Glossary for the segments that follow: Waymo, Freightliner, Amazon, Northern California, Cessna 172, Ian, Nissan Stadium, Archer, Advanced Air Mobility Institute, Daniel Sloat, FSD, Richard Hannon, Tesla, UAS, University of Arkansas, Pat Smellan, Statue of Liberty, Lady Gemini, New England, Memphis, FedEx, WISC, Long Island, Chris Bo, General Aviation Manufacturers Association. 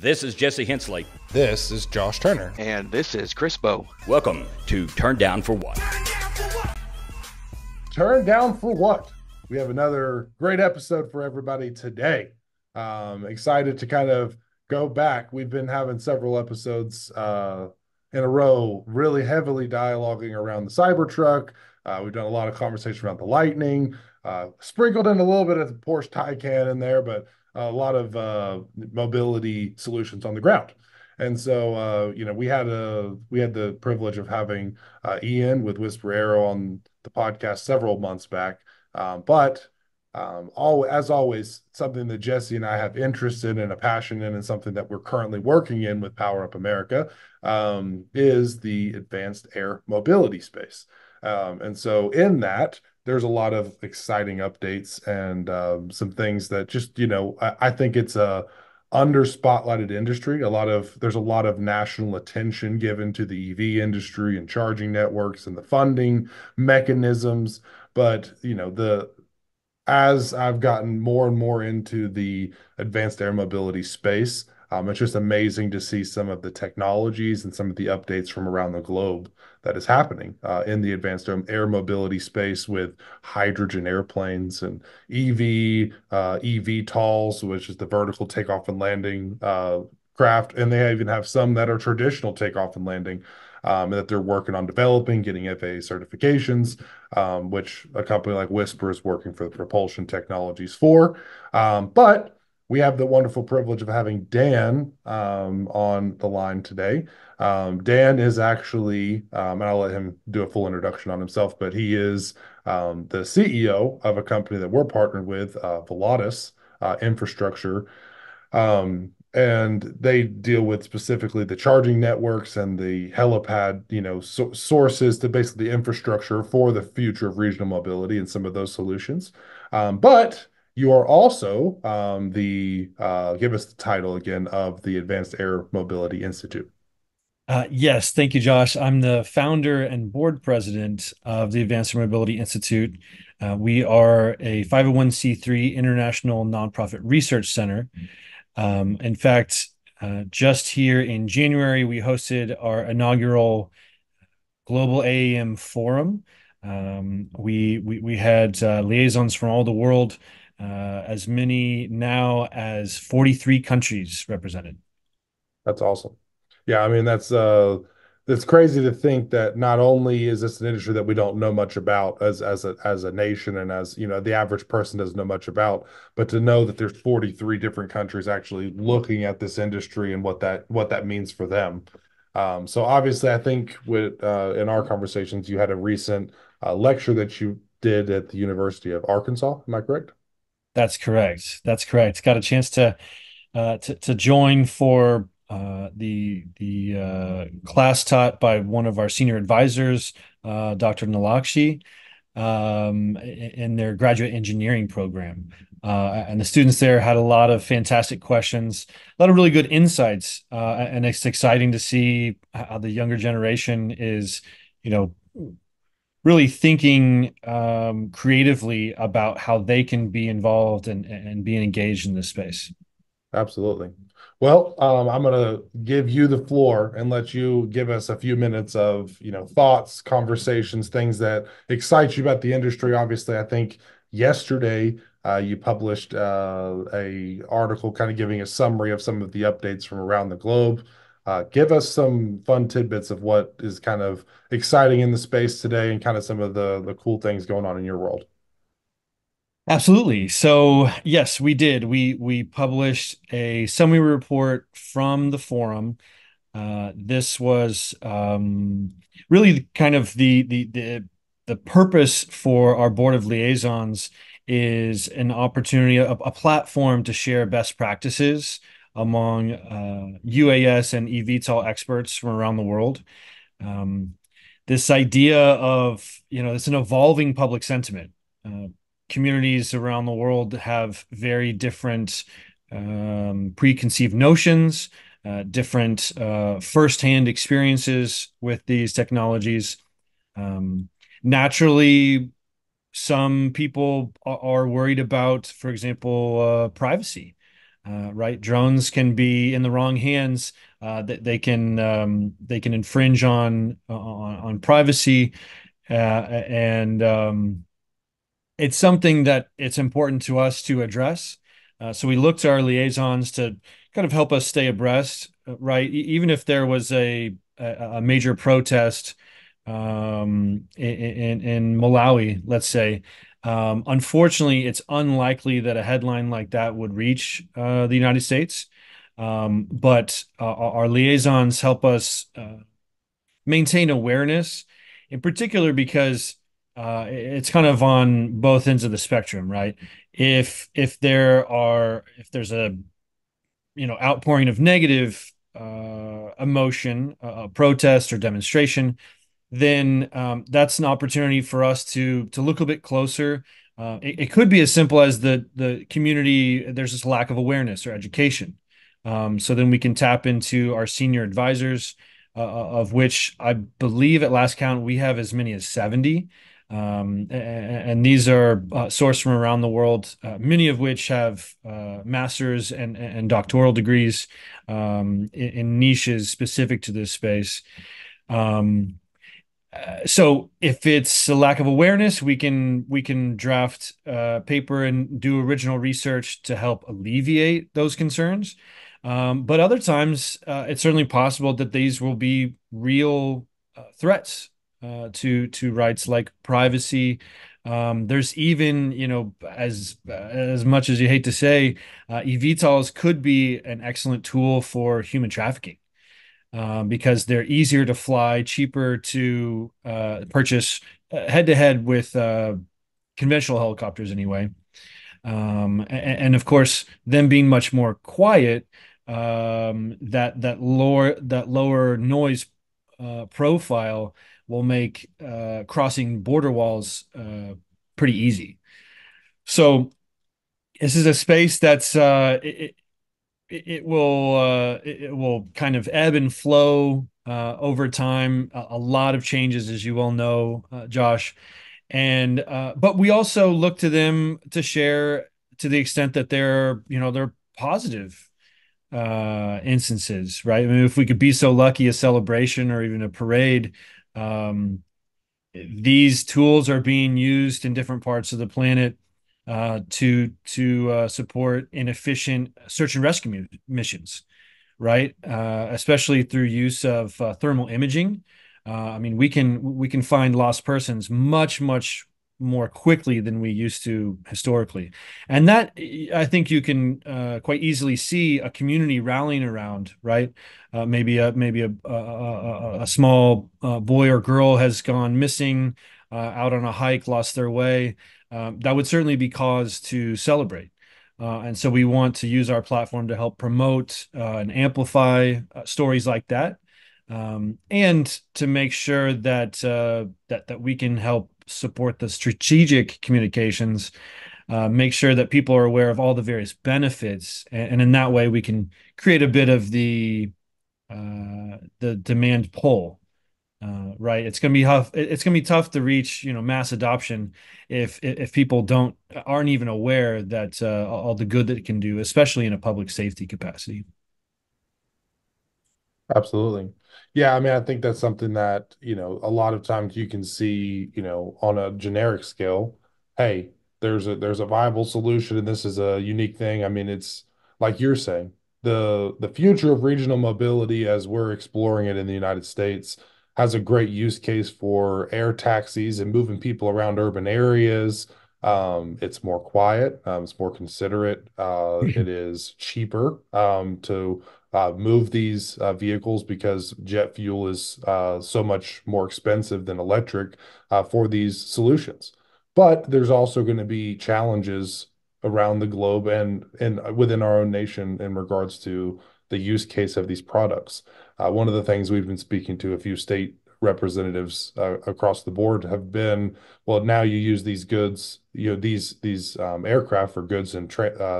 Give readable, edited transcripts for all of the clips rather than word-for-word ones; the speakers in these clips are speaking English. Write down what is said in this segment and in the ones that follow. This is Jesse Hensley. This is Josh Turner. And this is Chris Bo. Welcome to Turn Down for What. Turn Down for What? We have another great episode for everybody today. Excited to kind of go back. We've been having several episodes in a row, really heavily dialoguing around the Cybertruck. We've done a lot of conversation around the Lightning, sprinkled in a little bit of the Porsche Taycan in there, but a lot of mobility solutions on the ground. And so, we had the privilege of having Ian with Whisper Aero on the podcast several months back. As always, something that Jesse and I have interest in and a passion in, and something that we're currently working in with Power Up America is the advanced air mobility space. And so in that, there's a lot of exciting updates and some things that just, I think it's a under spotlighted industry. There's a lot of national attention given to the EV industry and charging networks and the funding mechanisms. But, as I've gotten more and more into the advanced air mobility space, it's just amazing to see some of the technologies and some of the updates from around the globe that is happening in the advanced air mobility space with hydrogen airplanes and eVTOLs, which is the vertical takeoff and landing craft. And they even have some that are traditional takeoff and landing that they're working on developing, getting FAA certifications, which a company like Whisper is working for the propulsion technologies for. But we have the wonderful privilege of having Dan on the line today. Dan is actually, and I'll let him do a full introduction on himself, but he is the CEO of a company that we're partnered with, Volatus Infrastructure. And they deal with specifically the charging networks and the helipad, sources to basically the infrastructure for the future of regional mobility and some of those solutions. But you are also give us the title again of the Advanced Air Mobility Institute. Yes, thank you, Josh. I'm the founder and board president of the Advanced Air Mobility Institute. We are a 501c3 international nonprofit research center. In fact, just here in January, we hosted our inaugural Global AAM Forum. We had liaisons from all the world. As many now as 43 countries represented. That's awesome. Yeah, I mean, that's crazy to think that not only is this an industry that we don't know much about as a nation and as, the average person doesn't know much about, but to know that there's 43 different countries actually looking at this industry and what that means for them. So obviously, I think with in our conversations, you had a recent lecture that you did at the University of Arkansas. Am I correct? That's correct. That's correct. Got a chance to join for the class taught by one of our senior advisors, Dr. Nalakshi, in their graduate engineering program. And the students there had a lot of fantastic questions, a lot of really good insights. And it's exciting to see how the younger generation is, really thinking creatively about how they can be involved and being engaged in this space. Absolutely. Well, I'm going to give you the floor and let you give us a few minutes of, thoughts, conversations, things that excite you about the industry. Obviously, I think yesterday you published a article kind of giving a summary of some of the updates from around the globe. Give us some fun tidbits of what is kind of exciting in the space today and kind of some of the cool things going on in your world. Absolutely. So yes, we did. We published a summary report from the forum. This was really kind of the purpose for our board of liaisons is an opportunity, a platform to share best practices among UAS and eVTOL experts from around the world. This idea of, it's an evolving public sentiment. Communities around the world have very different preconceived notions, different firsthand experiences with these technologies. Naturally, some people are worried about, for example, privacy. right? Drones can be in the wrong hands. They can infringe on privacy, and it's something that it's important to us to address. So we look to our liaisons to kind of help us stay abreast, right? Even if there was a major protest in Malawi, let's say. Unfortunately, it's unlikely that a headline like that would reach the United States. But our liaisons help us maintain awareness, in particular because it's kind of on both ends of the spectrum, right? If there's a outpouring of negative emotion, protest or demonstration, then that's an opportunity for us to look a bit closer. It could be as simple as the community, there's this lack of awareness or education. So then we can tap into our senior advisors, of which I believe at last count, we have as many as 70. And these are sourced from around the world, many of which have master's and doctoral degrees in niches specific to this space. So if it's a lack of awareness, we can draft paper and do original research to help alleviate those concerns. But other times, it's certainly possible that these will be real threats to rights like privacy. There's even, as much as you hate to say, eVTOLs could be an excellent tool for human trafficking. Because they're easier to fly, cheaper to purchase head-to-head with conventional helicopters anyway. And of course, them being much more quiet, that lower noise profile will make crossing border walls pretty easy. So this is a space that's... It will kind of ebb and flow over time. A lot of changes, as you well know, Josh. And but we also look to them to share to the extent that they're positive instances, right? I mean, if we could be so lucky, a celebration or even a parade. These tools are being used in different parts of the planet to support inefficient search and rescue missions, right? Especially through use of thermal imaging. I mean, we can find lost persons much more quickly than we used to historically, and that I think you can quite easily see a community rallying around, right? Maybe a small boy or girl has gone missing out on a hike, lost their way. That would certainly be cause to celebrate. And so we want to use our platform to help promote and amplify stories like that, and to make sure that that we can help support the strategic communications, make sure that people are aware of all the various benefits. And in that way, we can create a bit of the demand pull. Right, it's gonna be tough to reach mass adoption if people aren't even aware that all the good that it can do, especially in a public safety capacity. Absolutely, yeah. I mean, I think that's something that a lot of times you can see on a generic scale. Hey, there's a viable solution, and this is a unique thing. I mean, it's like you're saying, the future of regional mobility as we're exploring it in the United States has a great use case for air taxis and moving people around urban areas. It's more quiet. It's more considerate. It is cheaper to move these vehicles because jet fuel is so much more expensive than electric for these solutions. But there's also going to be challenges around the globe and within our own nation in regards to the use case of these products. One of the things we've been speaking to a few state representatives across the board have been, well, now you use these goods, these aircraft for goods and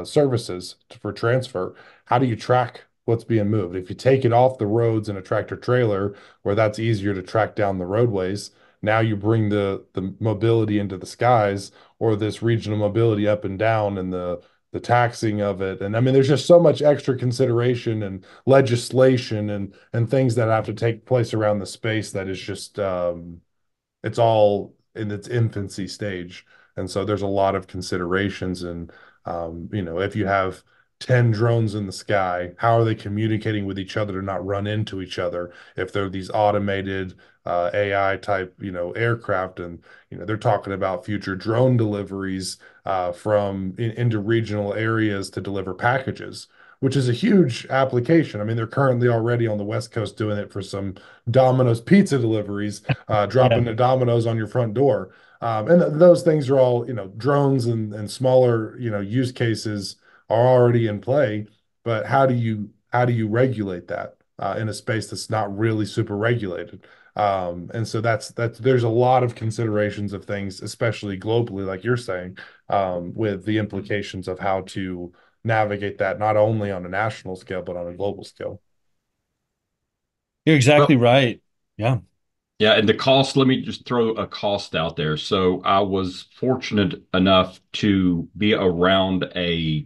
services for transfer. How do you track what's being moved? If you take it off the roads in a tractor trailer, where that's easier to track down the roadways, now you bring the mobility into the skies, or this regional mobility up and down in the the taxing of it. And I mean, there's just so much extra consideration and legislation and things that have to take place around the space that is just, it's all in its infancy stage. And so there's a lot of considerations. And, you know, if you have 10 drones in the sky, how are they communicating with each other to not run into each other? If they're these automated AI type, you know, aircraft, and, you know, they're talking about future drone deliveries from into regional areas to deliver packages, which is a huge application. I mean, they're currently already on the West Coast doing it for some Domino's pizza deliveries, dropping the Domino's on your front door. And those things are all, you know, drones and smaller, you know, use cases are already in play, but how do you regulate that in a space that's not really super regulated? And so that's there's a lot of considerations of things, especially globally, like you're saying, with the implications of how to navigate that, not only on a national scale, but on a global scale. You're exactly right. Yeah. Yeah. And the cost, let me just throw a cost out there. So I was fortunate enough to be around a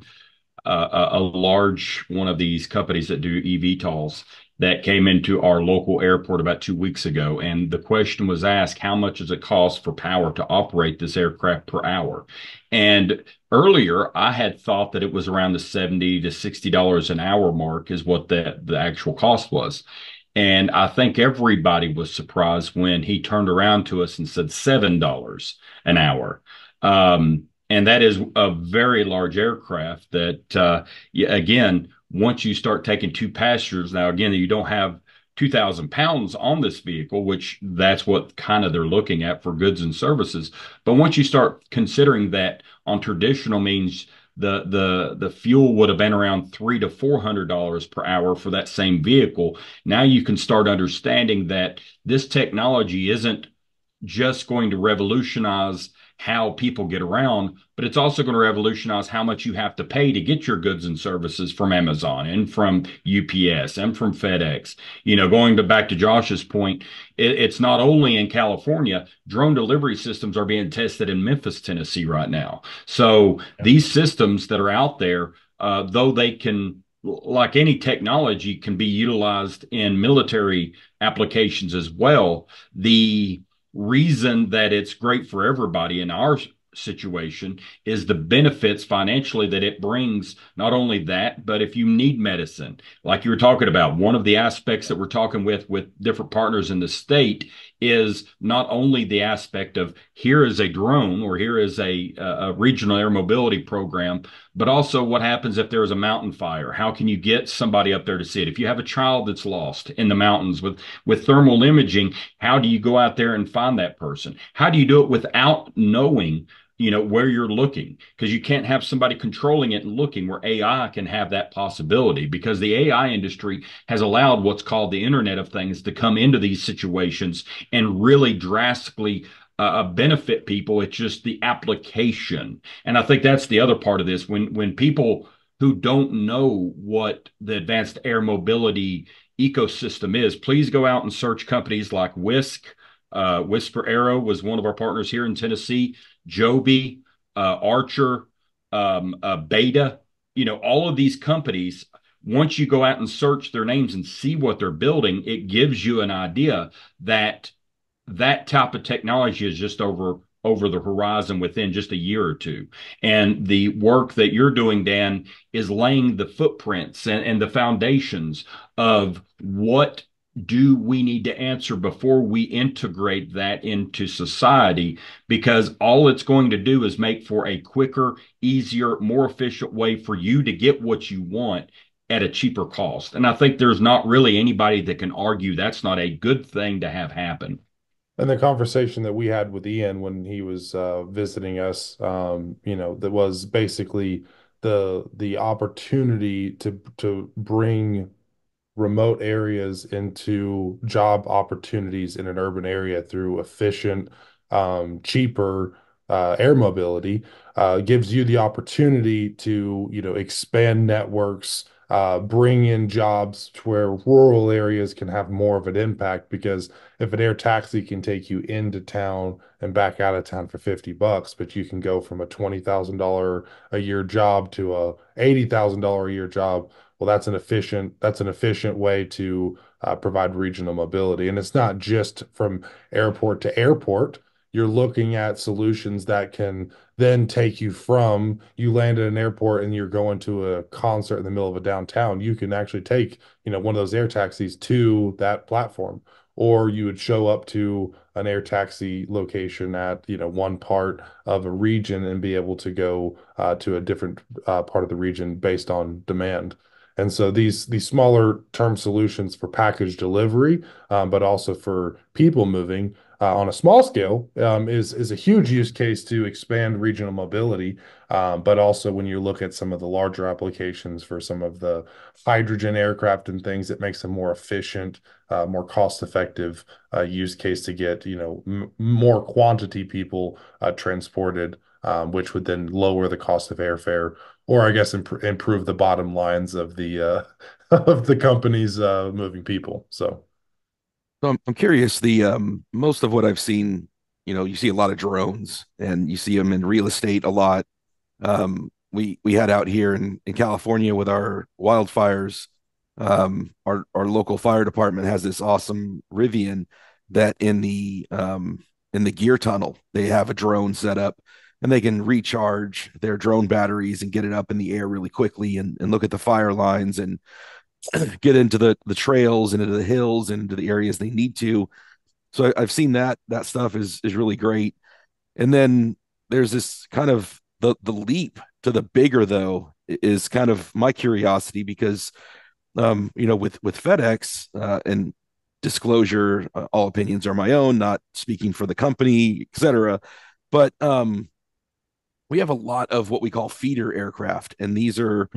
large one of these companies that do eVTOLs that came into our local airport about 2 weeks ago. And the question was asked, how much does it cost for power to operate this aircraft per hour? And earlier, I had thought that it was around the $70 to $60 an hour mark is what the actual cost was. And I think everybody was surprised when he turned around to us and said $7 an hour. And that is a very large aircraft that, again, once you start taking two passengers, now, again, you don't have 2,000 pounds on this vehicle, which that's what kind of they're looking at for goods and services. But once you start considering that on traditional means, the fuel would have been around $300 to $400 per hour for that same vehicle. Now you can start understanding that this technology isn't just going to revolutionize how people get around, but it's also going to revolutionize how much you have to pay to get your goods and services from Amazon and from UPS and from FedEx. You know, going back to Josh's point, it's not only in California, drone delivery systems are being tested in Memphis, Tennessee right now. So these systems that are out there, though they can, like any technology, can be utilized in military applications as well. The reason that it's great for everybody in our situation is the benefits financially that it brings. Not only that, but if you need medicine, like you were talking about, one of the aspects that we're talking with different partners in the state is not only the aspect of here is a drone or here is a regional air mobility program, but also what happens if there is a mountain fire? How can you get somebody up there to see it? If you have a child that's lost in the mountains with thermal imaging, how do you go out there and find that person? How do you do it without knowing, you know, where you're looking? Because you can't have somebody controlling it and looking, where AI can have that possibility, because the AI industry has allowed what's called the Internet of Things to come into these situations and really drastically benefit people. It's just the application. And I think that's the other part of this. When people who don't know what the advanced air mobility ecosystem is, please go out and search companies like WISC. Whisper Aero was one of our partners here in Tennessee. Joby, Archer, Beta, you know, all of these companies, once you go out and search their names and see what they're building, it gives you an idea that that type of technology is just over the horizon within just a year or two. And the work that you're doing, Dan, is laying the footprints and the foundations of what do we need to answer before we integrate that into society, because all it's going to do is make for a quicker, easier, more efficient way for you to get what you want at a cheaper cost. And I think there's not really anybody that can argue that's not a good thing to have happen. And the conversation that we had with Ian when he was visiting us, you know, that was basically the opportunity to bring remote areas into job opportunities in an urban area through efficient, cheaper air mobility gives you the opportunity to, you know, expand networks, bring in jobs to where rural areas can have more of an impact, because if an air taxi can take you into town and back out of town for $50, but you can go from a $20,000 a year job to a $80,000 a year job, well, that's an efficient way to provide regional mobility. And it's not just from airport to airport. You're looking at solutions that can then take you from, you land at an airport and you're going to a concert in the middle of a downtown, you can actually take, one of those air taxis to that platform, or you would show up to an air taxi location at, one part of a region and be able to go to a different part of the region based on demand. And so these smaller term solutions for package delivery, but also for people moving, on a small scale, is a huge use case to expand regional mobility, but also when you look at some of the larger applications for some of the hydrogen aircraft and things, it makes a more efficient, more cost-effective use case to get more quantity people transported, which would then lower the cost of airfare, or I guess improve the bottom lines of the companies moving people. So I'm curious, most of what I've seen, you see a lot of drones and you see them in real estate a lot. We had out here in California with our wildfires, our local fire department has this awesome Rivian that in the gear tunnel, they have a drone set up and they can recharge their drone batteries and get it up in the air really quickly and look at the fire lines and get into the trails and into the hills and into the areas they need to. So I've seen that stuff is really great. And then there's this kind of the leap to the bigger, though, is kind of my curiosity, because with FedEx, and disclosure, all opinions are my own, not speaking for the company, etc. But we have a lot of what we call feeder aircraft, and these are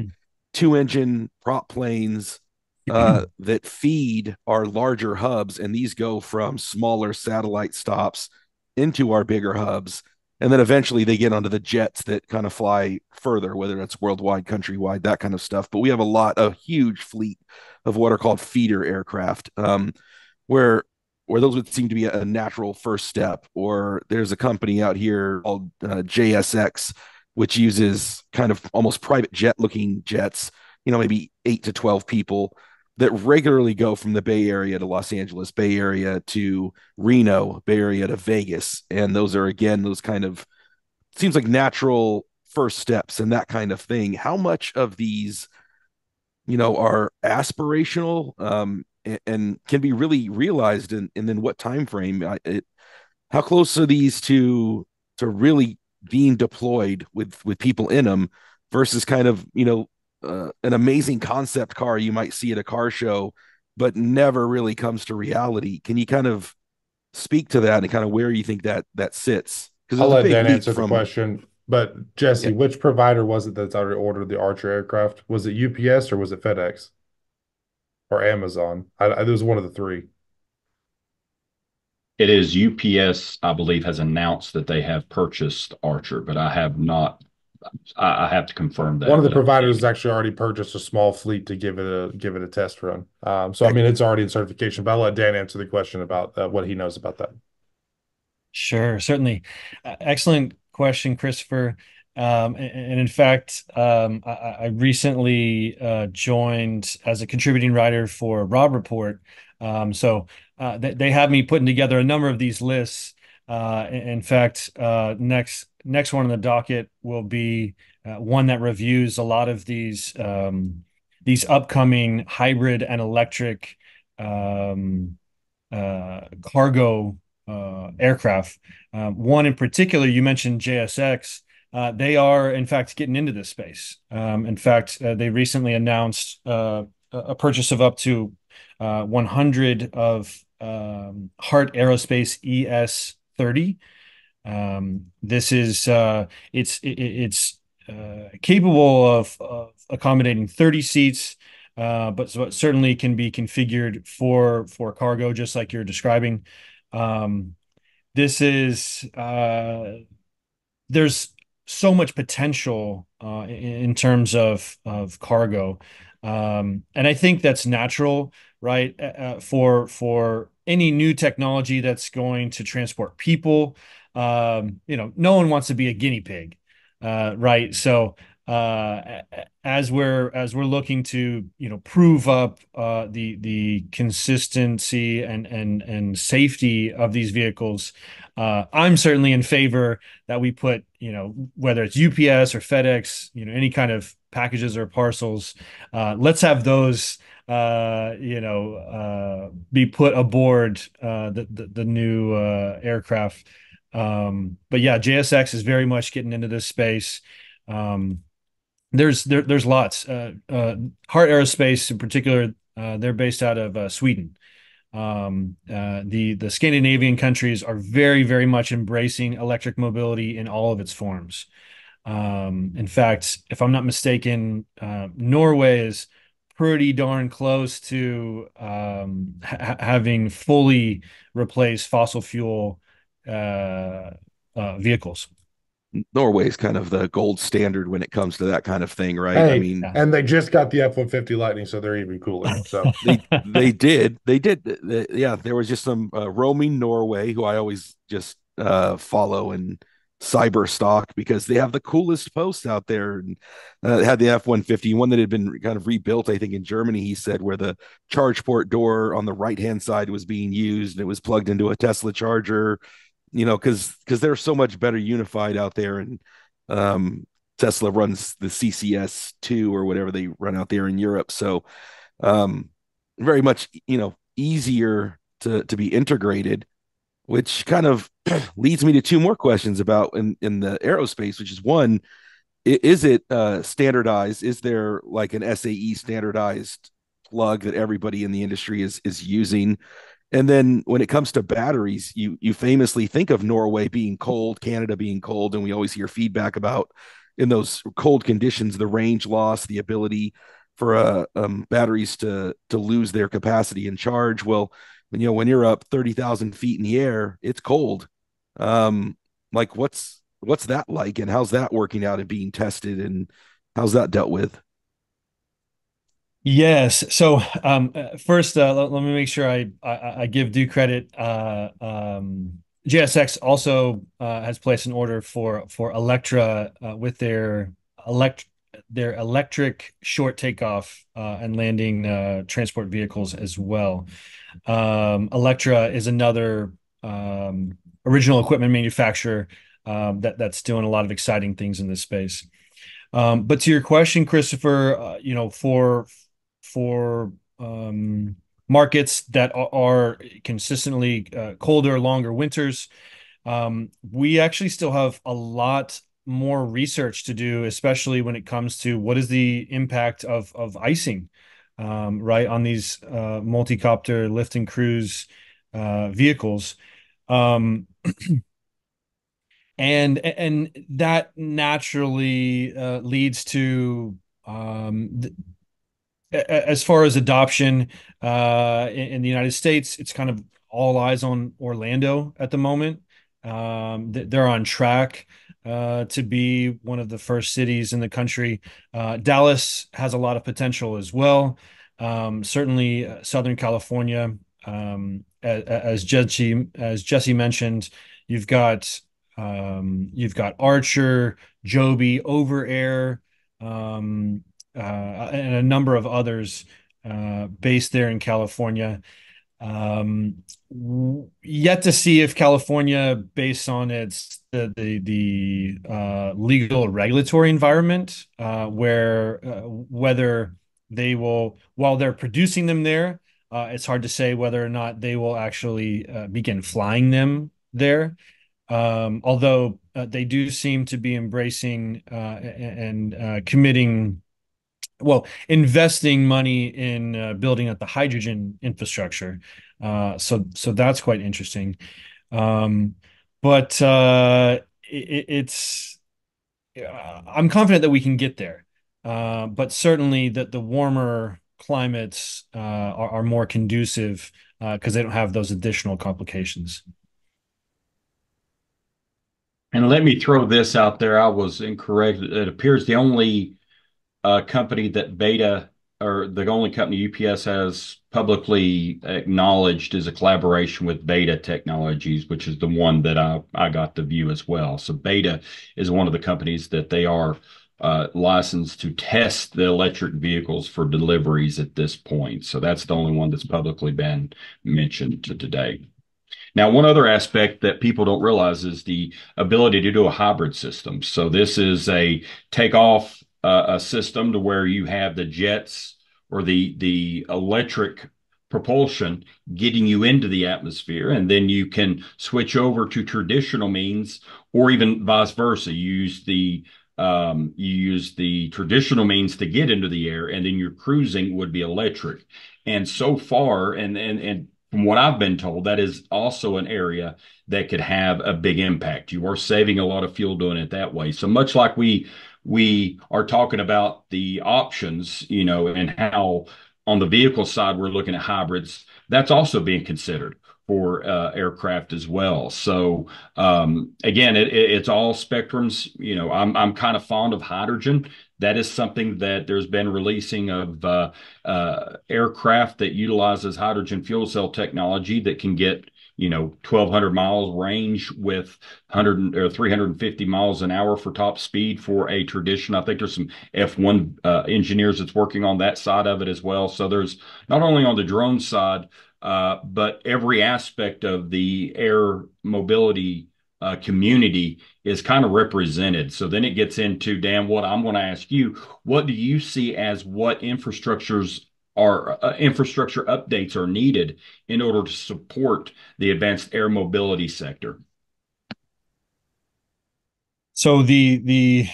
two-engine prop planes that feed our larger hubs, and these go from smaller satellite stops into our bigger hubs, and then eventually they get onto the jets that kind of fly further, whether that's worldwide, countrywide, that kind of stuff. But we have a huge fleet of what are called feeder aircraft, where those would seem to be a natural first step. Or there's a company out here called JSX, which uses kind of almost private jet looking jets, maybe 8 to 12 people that regularly go from the Bay Area to Los Angeles, Bay Area to Reno, Bay Area to Vegas. And those are, again, those kind of seems like natural first steps and that kind of thing. How much of these, are aspirational, and can be really realized and then what time frame? How close are these to really being deployed with people in them, versus kind of an amazing concept car you might see at a car show but never really comes to reality? Can you kind of speak to that and kind of where you think that sits? Because I'll let Dan answer the question, but Jesse, yeah, which provider was it that's already ordered the Archer aircraft? Was it UPS or was it FedEx or Amazon? There was one of the three. It is UPS, I believe, has announced that they have purchased Archer, but I have not. I have to confirm that. One of the providers has actually already purchased a small fleet to give it a test run. So, I mean, it's already in certification, but I'll let Dan answer the question about what he knows about that. Sure, certainly. Excellent question, Christopher. And in fact, I recently joined as a contributing writer for Rob Report. They have me putting together a number of these lists. In fact, next one on the docket will be one that reviews a lot of these upcoming hybrid and electric cargo aircraft. One in particular, you mentioned JSX. They are, in fact, getting into this space. In fact, they recently announced a purchase of up to 100 of Heart Aerospace ES-30. This is it's capable of accommodating 30 seats, but so it certainly can be configured for cargo, just like you're describing. This is there's so much potential in terms of cargo. And I think that's natural, right? For any new technology that's going to transport people, no one wants to be a guinea pig, right? So as we're looking to prove up the consistency and safety of these vehicles, I'm certainly in favor that we put whether it's UPS or FedEx, any kind of packages or parcels, let's have those be put aboard the new aircraft. But yeah, JSX is very much getting into this space. There's lots. Heart Aerospace in particular, they're based out of Sweden. The Scandinavian countries are very, very much embracing electric mobility in all of its forms. In fact, if I'm not mistaken, Norway is pretty darn close to having fully replaced fossil fuel vehicles. Norway is kind of the gold standard when it comes to that kind of thing, right? Hey, I mean, and they just got the F-150 Lightning, so they're even cooler. So they did. Yeah, there was just some roaming Norway, who I always just follow in cyber stock because they have the coolest posts out there. And had the F-150, one that had been kind of rebuilt, I think, in Germany. He said where the charge port door on the right hand side was being used, and it was plugged into a Tesla charger. Because they're so much better unified out there, and Tesla runs the CCS 2 or whatever they run out there in Europe. So very much, easier to be integrated, which kind of leads me to two more questions about in the aerospace, which is one, is it standardized? Is there like an SAE standardized plug that everybody in the industry is using? And then when it comes to batteries, you famously think of Norway being cold, Canada being cold, and we always hear feedback about in those cold conditions, the range loss, the ability for batteries to lose their capacity and charge. Well, when you're up 30,000 feet in the air, it's cold. Like what's that like, and how's that working out and being tested, and how's that dealt with? Yes. So first, let me make sure I give due credit. JSX also has placed an order for Electra with their electric short takeoff and landing transport vehicles as well. Electra is another original equipment manufacturer that's doing a lot of exciting things in this space. But to your question, Christopher, for markets that are consistently colder, longer winters, we actually still have a lot more research to do, especially when it comes to what is the impact of icing, right, on these multi-copter lift and cruise vehicles. And that naturally leads to as far as adoption in the United States, it's kind of all eyes on Orlando at the moment. They're on track to be one of the first cities in the country. Dallas has a lot of potential as well. Certainly, Southern California, as Jesse mentioned, you've got Archer, Joby, Over Air, and a number of others based there in California. Yet to see if California, based on its the legal regulatory environment, whether they will, while they're producing them there, it's hard to say whether or not they will actually begin flying them there. Although they do seem to be embracing and committing, investing money in building up the hydrogen infrastructure. So that's quite interesting. But I'm confident that we can get there. But certainly that the warmer climates are more conducive because they don't have those additional complications. And let me throw this out there. I was incorrect. It appears the only company that Beta or the only company UPS has publicly acknowledged is a collaboration with Beta Technologies, which is the one that I got to view as well. So Beta is one of the companies that they are licensed to test the electric vehicles for deliveries at this point. So that's the only one that's publicly been mentioned to today. Now, one other aspect that people don't realize is the ability to do a hybrid system. So this is a takeoff a system to where you have the jets or the electric propulsion getting you into the atmosphere, and then you can switch over to traditional means, or even vice versa. You use the traditional means to get into the air, and then your cruising would be electric. And so far, and from what I've been told, that is also an area that could have a big impact. You are saving a lot of fuel doing it that way. So much like we are talking about the options, you know, and how on the vehicle side we're looking at hybrids, that's also being considered for aircraft as well. So again, it's all spectrums. You know, I'm kind of fond of hydrogen. That is something that there's been releasing of aircraft that utilizes hydrogen fuel cell technology that can get, you know, 1,200 miles range with 100 or 350 miles an hour for top speed for a tradition. I think there's some F1 engineers that's working on that side of it as well. So there's not only on the drone side, but every aspect of the air mobility community is kind of represented. So then it gets into, Dan, what I'm going to ask you, what do you see as what infrastructure updates are needed in order to support the advanced air mobility sector? So the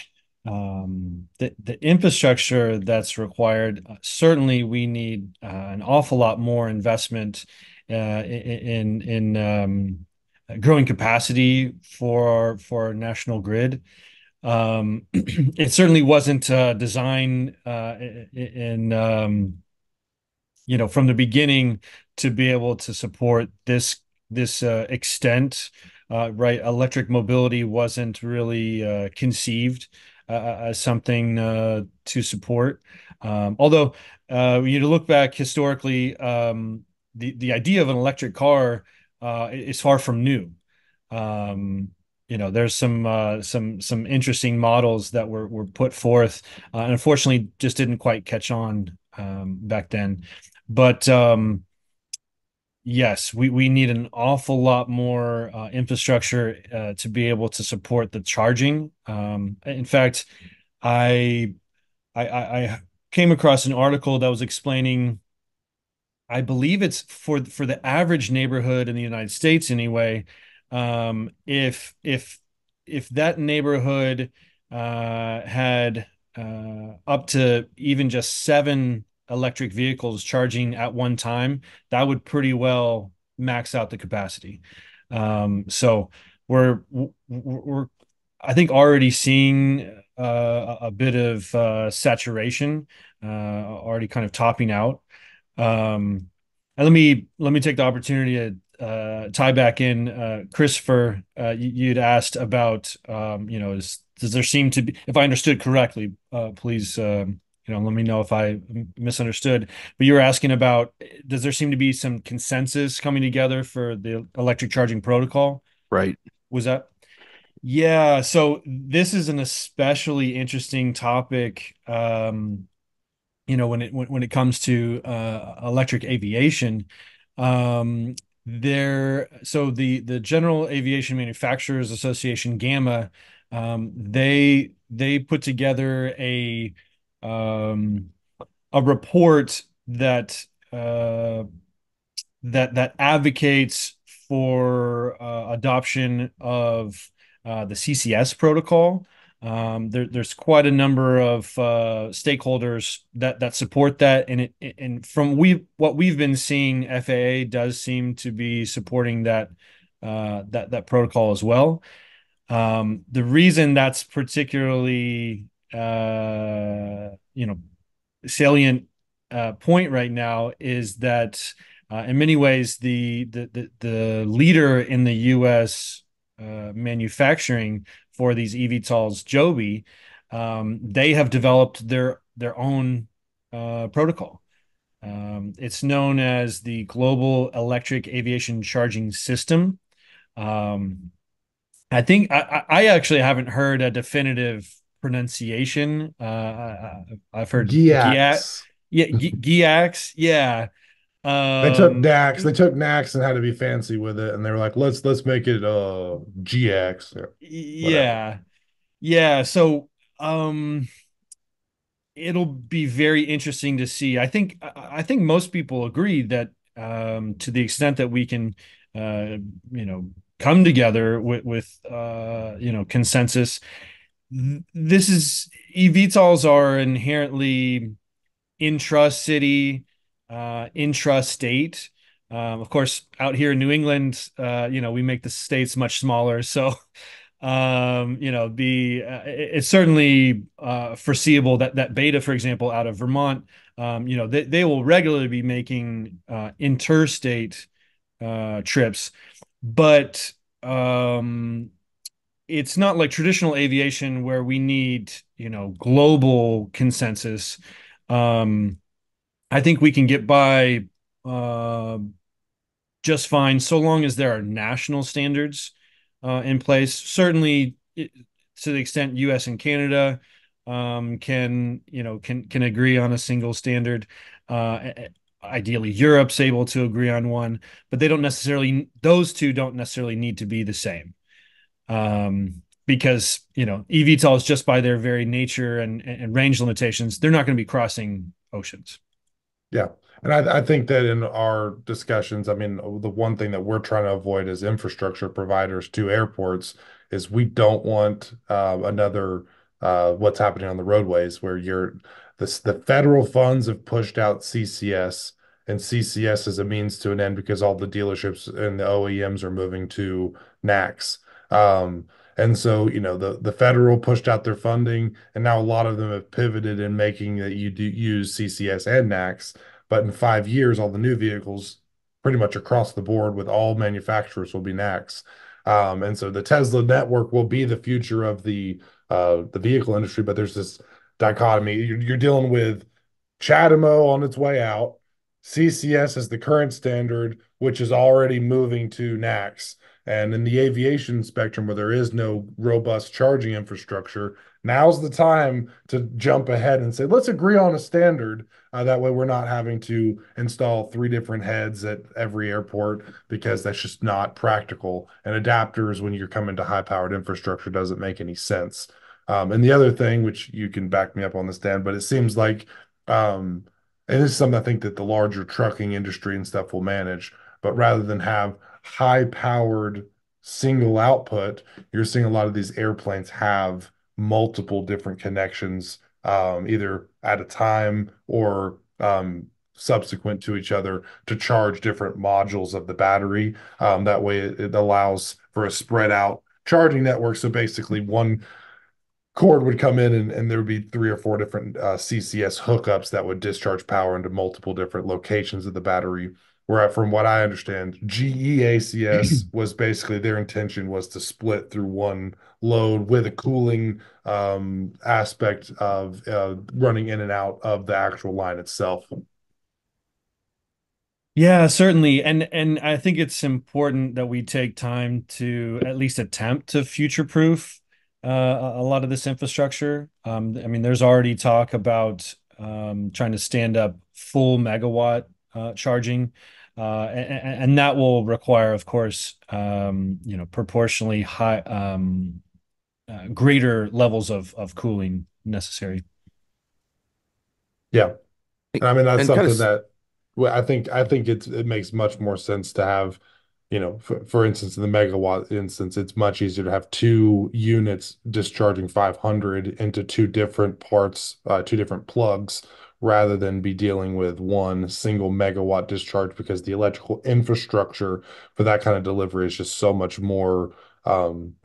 infrastructure that's required, certainly we need an awful lot more investment in growing capacity for our national grid. It certainly wasn't designed you know, from the beginning to be able to support this extent, right? Electric mobility wasn't really conceived as something to support. Although you look back historically, the idea of an electric car is far from new. You know, there's some interesting models that were put forth, and unfortunately, just didn't quite catch on back then. But yes, we need an awful lot more infrastructure to be able to support the charging. In fact, I came across an article that was explaining, I believe it's for the average neighborhood in the United States anyway, if that neighborhood had up to even just 7 electric vehicles charging at one time, that would pretty well max out the capacity. So we're I think already seeing a bit of saturation, already kind of topping out. And let me take the opportunity to tie back in, Christopher. You'd asked about you know, does there seem to be, if I understood correctly, please you know, let me know if I misunderstood, but you were asking about, does there seem to be some consensus coming together for the electric charging protocol? Right. Was that? Yeah. So this is an especially interesting topic, you know, when it comes to electric aviation. So the General Aviation Manufacturers Association, GAMA, they put together a report that that advocates for adoption of the CCS protocol. There's quite a number of stakeholders that support that, and from what we've been seeing, FAA does seem to be supporting that protocol as well. The reason that's particularly you know, salient point right now is that in many ways the leader in the U.S. Manufacturing for these eVTOLs, Joby, they have developed their own protocol. It's known as the Global Electric Aviation Charging System. I think I actually haven't heard a definitive pronunciation. I've heard GEACS. Yeah, GEACS. Yeah. They took NACS. They took NACS and had to be fancy with it, and they were like, "Let's make it GX." Yeah, yeah. So, it'll be very interesting to see. I think most people agree that to the extent that we can, come together with consensus. This is eVTOLs are inherently intra-city. Intrastate, of course, out here in New England, we make the states much smaller. So, it's certainly foreseeable that Beta, for example, out of Vermont, they will regularly be making interstate trips, but it's not like traditional aviation where we need global consensus. I think we can get by just fine, so long as there are national standards in place. Certainly, to the extent U.S. and Canada can agree on a single standard. Ideally, Europe's able to agree on one, but they don't necessarily; those two don't necessarily need to be the same, because eVTOLs, just by their very nature and range limitations, they're not going to be crossing oceans. Yeah. And I think that in our discussions, I mean, the one thing that we're trying to avoid as infrastructure providers to airports is we don't want another what's happening on the roadways where the federal funds have pushed out CCS, and CCS is a means to an end because all the dealerships and the OEMs are moving to NACS. And so, the federal pushed out their funding, and now a lot of them have pivoted in making that you do use CCS and NACS. But in 5 years, all the new vehicles pretty much across the board with all manufacturers will be NACS. And so the Tesla network will be the future of the vehicle industry. But there's this dichotomy. You're dealing with CHAdeMO on its way out. CCS is the current standard, which is already moving to NACS. And in the aviation spectrum where there is no robust charging infrastructure, now's the time to jump ahead and say, let's agree on a standard. That way we're not having to install 3 different heads at every airport, because that's just not practical. And adapters, when you're coming to high-powered infrastructure, doesn't make any sense. And the other thing, which you can back me up on this, Dan, but it seems like, and this is something I think that the larger trucking industry and stuff will manage, but rather than have high-powered single output, you're seeing a lot of these airplanes have multiple different connections, either at a time or subsequent to each other, to charge different modules of the battery. That way it allows for a spread out charging network. So basically one cord would come in and there would be 3 or 4 different CCS hookups that would discharge power into multiple different locations of the battery. Where, from what I understand, GEACS was basically their intention was to split through one load with a cooling aspect of running in and out of the actual line itself. Yeah, certainly. And I think it's important that we take time to at least attempt to future-proof a lot of this infrastructure. There's already talk about trying to stand up full megawatt charging, and that will require, of course, proportionally high, greater levels of cooling necessary. Yeah, that's something that I think it makes much more sense to have. For instance, in the megawatt instance, it's much easier to have 2 units discharging 500 into 2 different parts, 2 different plugs, rather than be dealing with one single megawatt discharge, because the electrical infrastructure for that kind of delivery is just so much more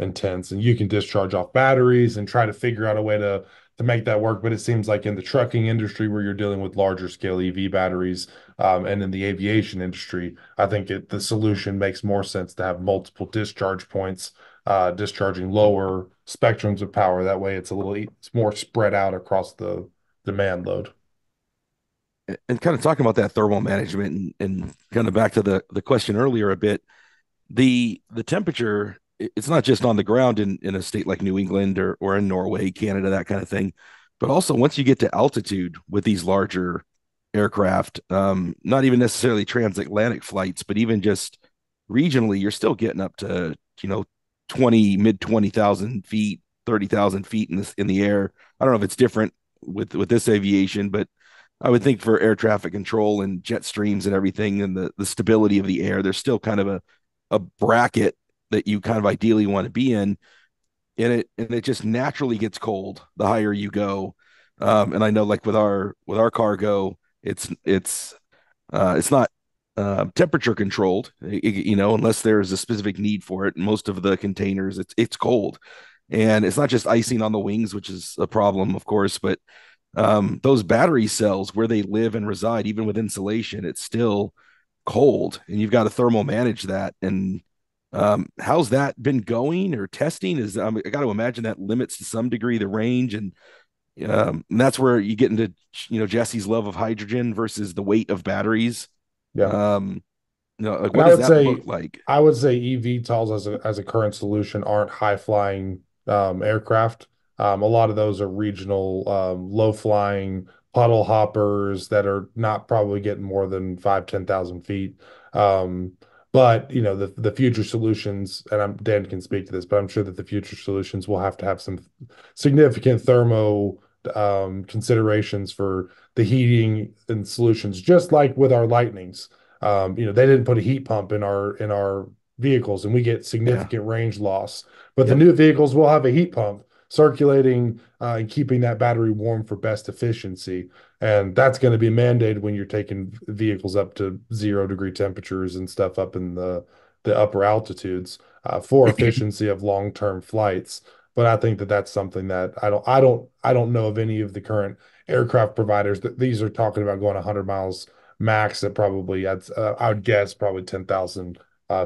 intense. And you can discharge off batteries and try to figure out a way to make that work. But it seems like in the trucking industry, where you're dealing with larger scale EV batteries, and in the aviation industry, I think the solution makes more sense to have multiple discharge points, discharging lower spectrums of power. That way it's more spread out across the demand load. and kind of talking about that thermal management and kind of back to the question earlier a bit, the temperature, it's not just on the ground in a state like New England or in Norway, Canada, that kind of thing. But also once you get to altitude with these larger aircraft, not even necessarily transatlantic flights, but even just regionally, you're still getting up to, you know, 20,000 feet, 30,000 feet in the air. I don't know if it's different with this aviation, but I would think for air traffic control and jet streams and everything and the stability of the air, there's still kind of a bracket that you kind of ideally want to be in. And it just naturally gets cold the higher you go. And I know, like with our cargo, it's not temperature controlled, unless there's a specific need for it. Most of the containers, it's cold, and it's not just icing on the wings, which is a problem, of course, but those battery cells where they live and reside, even with insulation, it's still cold, and you've got to thermal manage that. And how's that been going or testing? I got to imagine that limits to some degree the range, and that's where you get into, Jesse's love of hydrogen versus the weight of batteries. Yeah. What does that look like? I would say eVTOLs as a current solution aren't high flying aircraft. A lot of those are regional, low flying puddle hoppers that are not probably getting more than 5,000 to 10,000 feet. But, the future solutions, and Dan can speak to this, but I'm sure that the future solutions will have to have some significant thermo considerations for the heating and solutions, just like with our Lightnings. They didn't put a heat pump in our vehicles, and we get significant range loss. But the new vehicles will have a heat pump circulating and keeping that battery warm for best efficiency. And that's going to be mandated when you're taking vehicles up to 0 degree temperatures and stuff up in the upper altitudes for efficiency of long-term flights. But I think that that's something that I don't know of any of the current aircraft providers that these are talking about going 100 miles max at probably, I would guess probably 10,000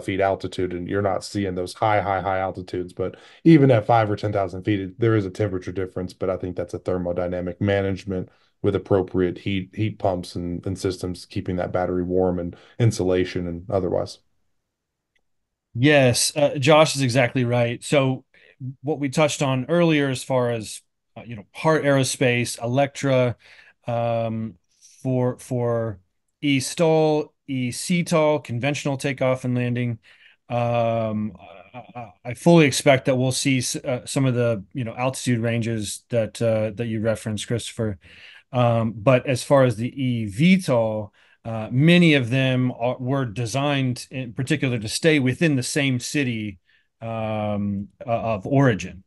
feet altitude, and you're not seeing those high altitudes. But even at 5,000 or 10,000 feet, there is a temperature difference. But I think that's a thermodynamic management with appropriate heat pumps and systems keeping that battery warm and insulation and otherwise. Yes, Josh is exactly right. So what we touched on earlier, as far as Heart Aerospace, Electra, for eSTOL, eCTOL, conventional takeoff and landing. I fully expect that we'll see some of the altitude ranges that you referenced, Christopher. But as far as the eVTOL, many of them were designed in particular to stay within the same city of origin,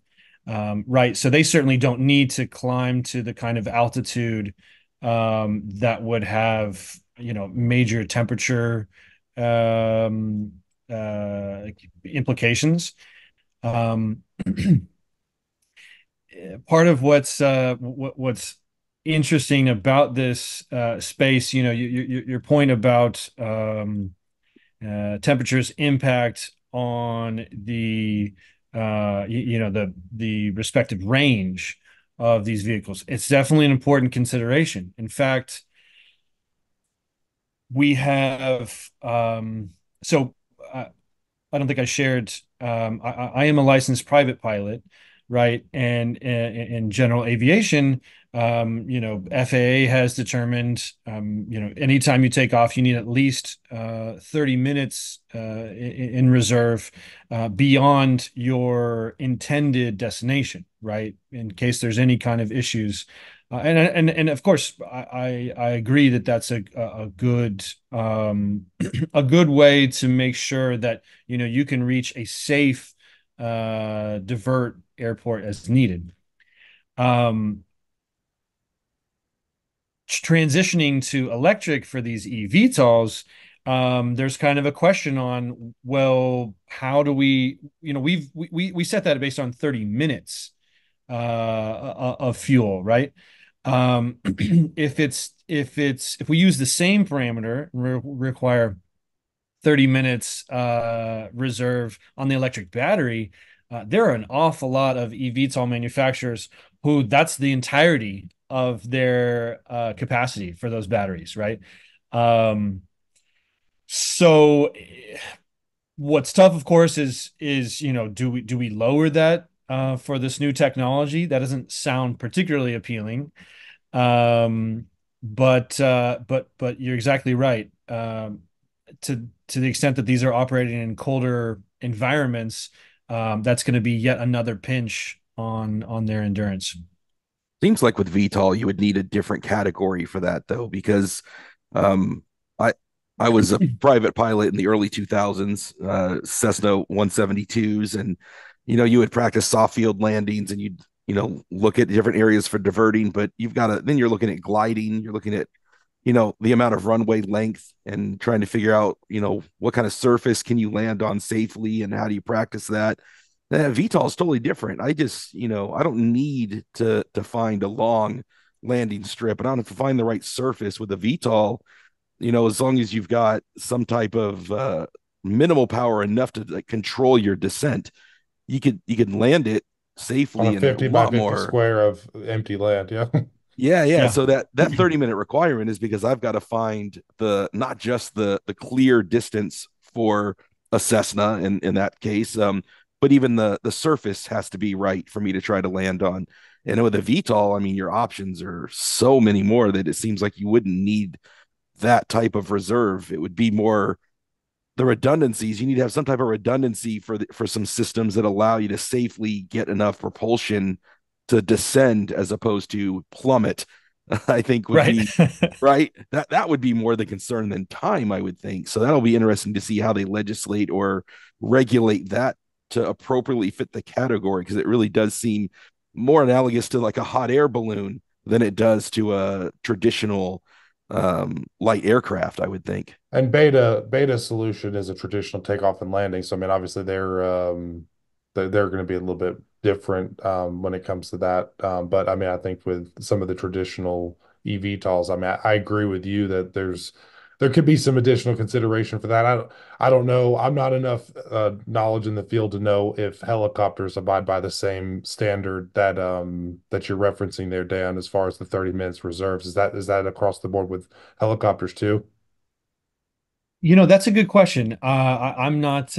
right? So they certainly don't need to climb to the kind of altitude that would have major temperature implications. Part of what's interesting about this space, your point about temperature's impact on the the respective range of these vehicles. It's definitely an important consideration. In fact, we have, I don't think I shared, I am a licensed private pilot, right? And in general aviation, FAA has determined, anytime you take off, you need at least 30 minutes in reserve beyond your intended destination, right? In case there's any kind of issues. And of course, I agree that that's a good way to make sure that you can reach a safe divert airport as needed. Transitioning to electric for these eVTOLs, there's kind of a question on, well, how do we we set that based on 30 minutes of fuel, right? If we use the same parameter, require 30 minutes reserve on the electric battery, there are an awful lot of eVTOL manufacturers who that's the entirety of their capacity for those batteries, right? So what's tough, of course, is do we lower that for this new technology? That doesn't sound particularly appealing, but you're exactly right. To the extent that these are operating in colder environments, that's going to be yet another pinch on their endurance. Seems like with VTOL, you would need a different category for that, though, because I was a private pilot in the early 2000s, Cessna 172s, and you would practice soft field landings, and you'd look at different areas for diverting, but then you're looking at gliding, you're looking at the amount of runway length and trying to figure out, what kind of surface can you land on safely and how do you practice that? That VTOL is totally different. I just, I don't need to find a long landing strip, and I don't have to find the right surface with a VTOL. As long as you've got some type of minimal power enough to control your descent, you could land it safely on a 50 by 50 square of empty land. Yeah. Yeah. So that 30-minute requirement is because I've got to find not just the clear distance for a Cessna in that case, but even the surface has to be right for me to try to land on. And with a VTOL, I mean, your options are so many more that it seems like you wouldn't need that type of reserve. It would be more the redundancies. You need to have some type of redundancy for some systems that allow you to safely get enough propulsion to descend as opposed to plummet, I think would be right. That would be more the concern than time, I would think. So that'll be interesting to see how they legislate or regulate that to appropriately fit the category, because it really does seem more analogous to like a hot air balloon than it does to a traditional light aircraft, I would think. And Beta solution is a traditional takeoff and landing. So I mean, obviously they're going to be a little bit different when it comes to that. But I mean, I think with some of the traditional eVTOLs, I mean, I agree with you that there could be some additional consideration for that. I don't know. I'm not enough knowledge in the field to know if helicopters abide by the same standard that you're referencing there, Dan, as far as the 30 minutes reserves. Is that across the board with helicopters too? That's a good question. I'm not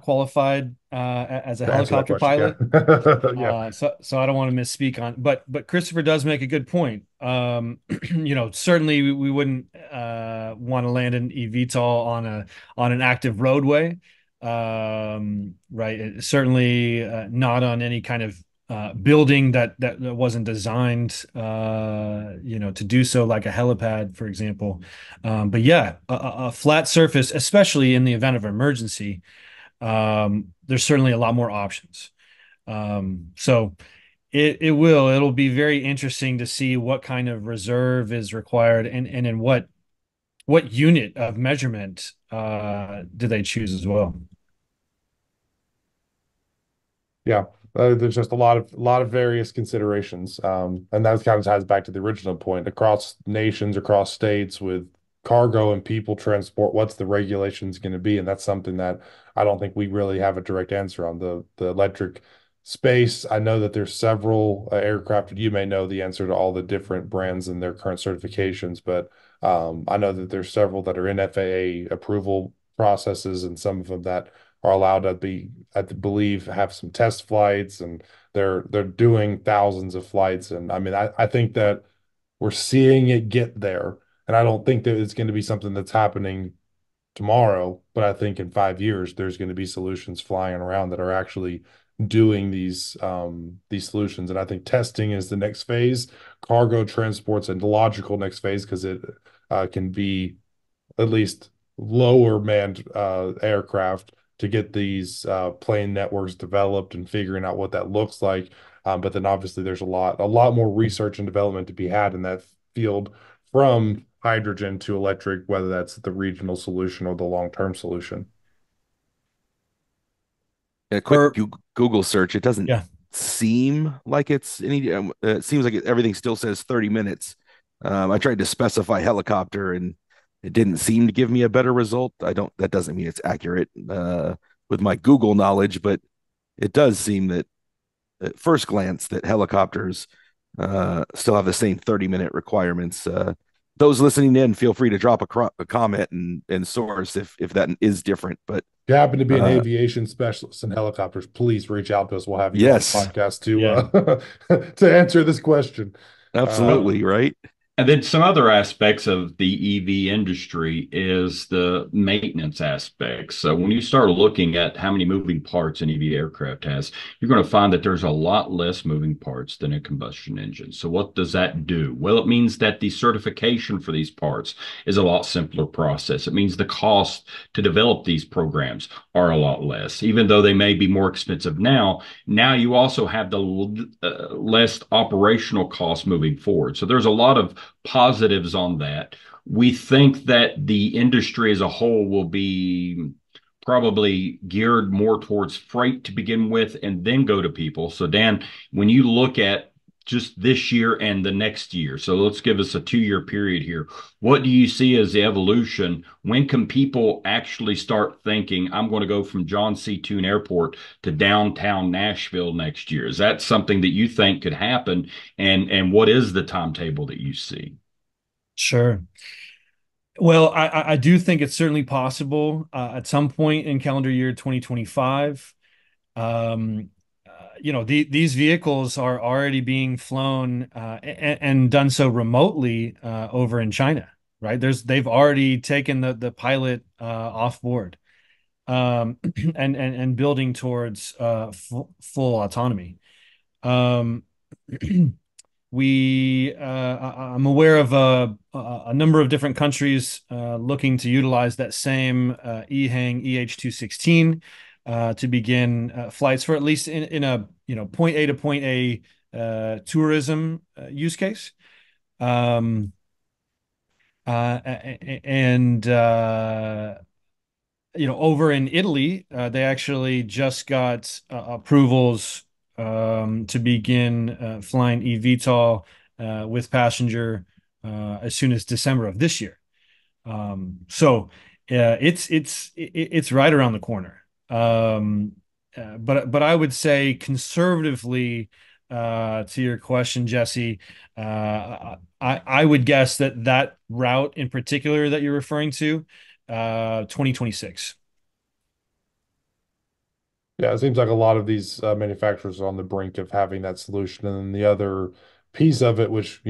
qualified as a helicopter pilot, yeah. So I don't want to misspeak on. But Christopher does make a good point. Certainly we wouldn't want to land an eVTOL on an active roadway, right? Certainly not on any kind of building that wasn't designed, to do so, like a helipad, for example. But yeah, a flat surface, especially in the event of emergency, there's certainly a lot more options. So it'll be very interesting to see what kind of reserve is required and in what unit of measurement do they choose as well. Yeah. There's just a lot of various considerations, and that kind of ties back to the original point. Across nations, across states, with cargo and people transport, what's the regulations going to be? And that's something that I don't think we really have a direct answer on. The electric space, I know that there's several aircraft. You may know the answer to all the different brands and their current certifications, but I know that there's several that are in FAA approval processes, and some of them that are allowed to be, I believe, have some test flights, and they're doing thousands of flights. And I mean, I think that we're seeing it get there. And I don't think that it's going to be something that's happening tomorrow, but I think in 5 years, there's going to be solutions flying around that are actually doing these solutions. And I think testing is the next phase, cargo transport's a logical next phase, because it can be at least lower manned aircraft to get these plane networks developed and figuring out what that looks like. But then obviously there's a lot more research and development to be had in that field, from hydrogen to electric, whether that's the regional solution or the long-term solution. A quick Google search, it doesn't seem like it's any, it seems like everything still says 30 minutes. I tried to specify helicopter and it didn't seem to give me a better result. That doesn't mean it's accurate with my Google knowledge, but it does seem that at first glance that helicopters still have the same 30-minute requirements. Those listening in, feel free to drop a comment and source if that is different. But if you happen to be an aviation specialist in helicopters, please reach out to us. We'll have you on the podcast to answer this question. Absolutely, right? And then some other aspects of the EV industry is the maintenance aspects. So when you start looking at how many moving parts an EV aircraft has, you're going to find that there's a lot less moving parts than a combustion engine. So what does that do? Well, it means that the certification for these parts is a lot simpler process. It means the cost to develop these programs are a lot less. Even though they may be more expensive now you also have the less operational costs moving forward. So there's a lot of positives on that. We think that the industry as a whole will be probably geared more towards freight to begin with and then go to people. So Dan, when you look at just this year and the next year, so let's give us a 2-year period here, what do you see as the evolution? When can people actually start thinking, I'm going to go from John C. Toon Airport to downtown Nashville next year? Is that something that you think could happen? And what is the timetable that you see? Sure. Well, I do think it's certainly possible at some point in calendar year 2025. These vehicles are already being flown and done so remotely over in China, right? They've already taken the pilot off board and building towards full autonomy. I'm aware of a number of different countries looking to utilize that same EHang EH216 to begin flights for at least in a point A to point A tourism use case, over in Italy they actually just got approvals to begin flying eVTOL with passenger as soon as December of this year. It's right around the corner. But I would say conservatively, to your question, Jesse, I would guess that route in particular that you're referring to, 2026. Yeah, it seems like a lot of these manufacturers are on the brink of having that solution. And then the other piece of it, which,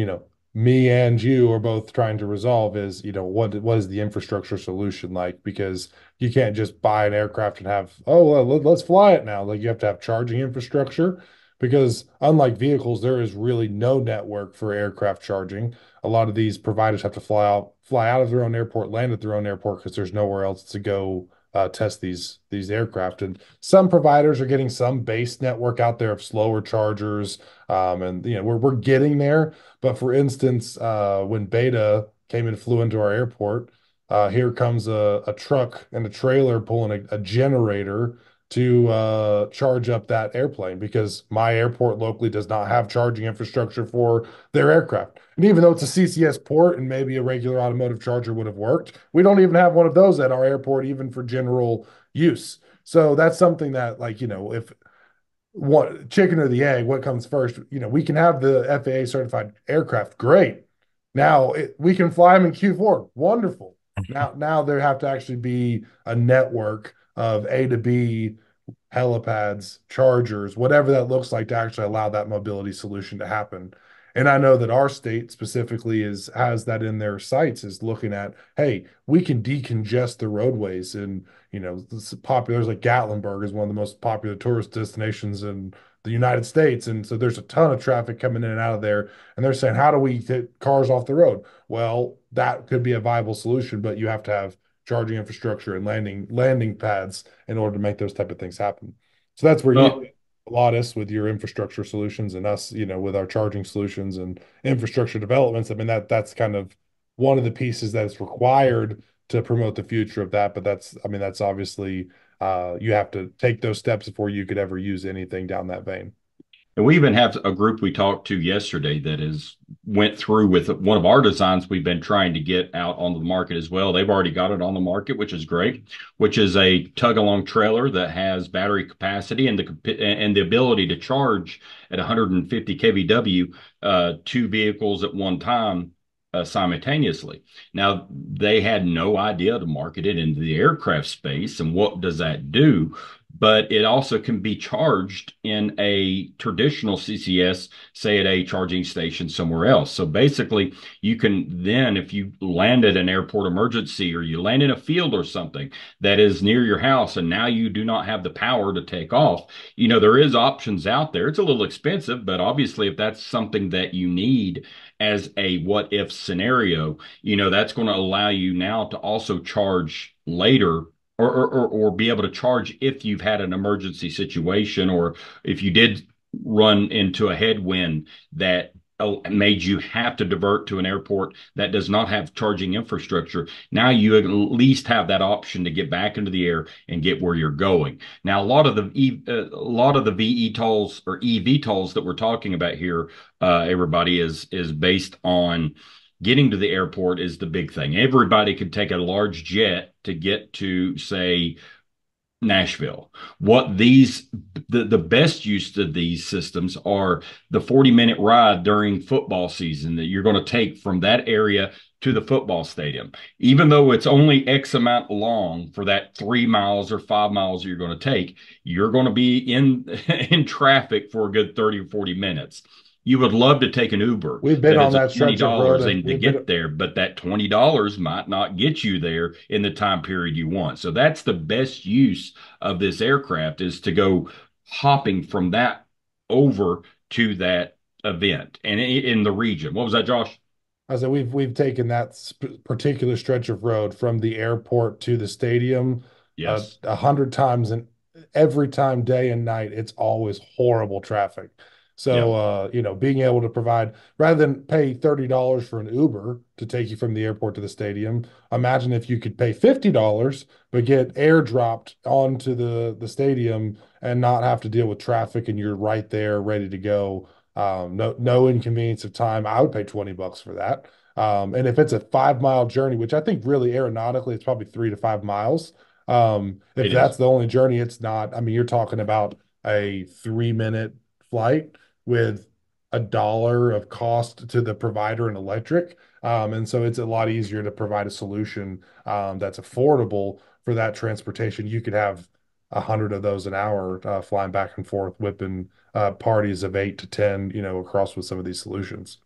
me and you are both trying to resolve is, what is the infrastructure solution like? Because you can't just buy an aircraft and have, let's fly it now. Like, you have to have charging infrastructure, because unlike vehicles, there is really no network for aircraft charging. A lot of these providers have to fly out of their own airport, land at their own airport, because there's nowhere else to go test these aircraft. And some providers are getting some base network out there of slower chargers, we're getting there. But for instance, when Beta came and flew into our airport, here comes a truck and a trailer pulling a generator to charge up that airplane, because my airport locally does not have charging infrastructure for their aircraft. And even though it's a CCS port and maybe a regular automotive charger would have worked, we don't even have one of those at our airport, even for general use. So that's something that, if what chicken or the egg, what comes first, we can have the FAA certified aircraft. Great. Now we can fly them in Q4. Wonderful. Now there have to actually be a network of A to B, helipads, chargers, whatever that looks like, to actually allow that mobility solution to happen. And I know that our state specifically has that in their sights, is looking at, hey, we can decongest the roadways. And, popular, like Gatlinburg is one of the most popular tourist destinations in the United States. And so there's a ton of traffic coming in and out of there. And they're saying, how do we get cars off the road? Well, that could be a viable solution, but you have to have charging infrastructure and landing pads in order to make those type of things happen. So that's where you lot us with your infrastructure solutions, and us, with our charging solutions and infrastructure developments. I mean, that's kind of one of the pieces that's required to promote the future of that. But that's obviously you have to take those steps before you could ever use anything down that vein. And we even have a group we talked to yesterday that went through with one of our designs we've been trying to get out on the market as well. They've already got it on the market, which is great, which is a tug-along trailer that has battery capacity and the ability to charge at 150 kVW two vehicles at one time simultaneously. Now, they had no idea to market it into the aircraft space and what does that do? But it also can be charged in a traditional CCS, say at a charging station somewhere else. So basically, you can then, if you land at an airport emergency or you land in a field or something that is near your house and now you do not have the power to take off, you know, there is options out there. It's a little expensive, but obviously if that's something that you need as a what if scenario, you know, that's going to allow you now to also charge later or be able to charge if you've had an emergency situation or if you did run into a headwind that made you have to divert to an airport that does not have charging infrastructure. Now you at least have that option to get back into the air and get where you're going. Now, a lot of the VETOLs or eVTOLs that we're talking about here, everybody, is based on getting to the airport is the big thing. Everybody could take a large jet to get to, say, Nashville. What the best use of these systems are the 40-minute ride during football season that you're going to take from that area to the football stadium. Even though it's only X amount long for that 3 miles or 5 miles you're going to take, you're going to be in traffic for a good 30 or 40 minutes. You would love to take an Uber. We've been on that $20 to get there, but that $20 might not get you there in the time period you want. So that's the best use of this aircraft, is to go hopping from that over to that event and in the region. What was that, Josh? I said we've taken that particular stretch of road from the airport to the stadium, yes, 100 times, and every time, day and night, it's always horrible traffic. So, yeah, you know, being able to provide, rather than pay $30 for an Uber to take you from the airport to the stadium, imagine if you could pay $50, but get airdropped onto the stadium and not have to deal with traffic, and you're right there ready to go. No inconvenience of time. I would pay $20 for that. And if it's a 5-mile journey, which I think really aeronautically, it's probably 3 to 5 miles. If that's the only journey, it's not. I mean, you're talking about a 3-minute flight with $1 of cost to the provider in electric. And so it's a lot easier to provide a solution that's affordable for that transportation. You could have 100 of those an hour flying back and forth, whipping parties of 8 to 10, you know, across with some of these solutions.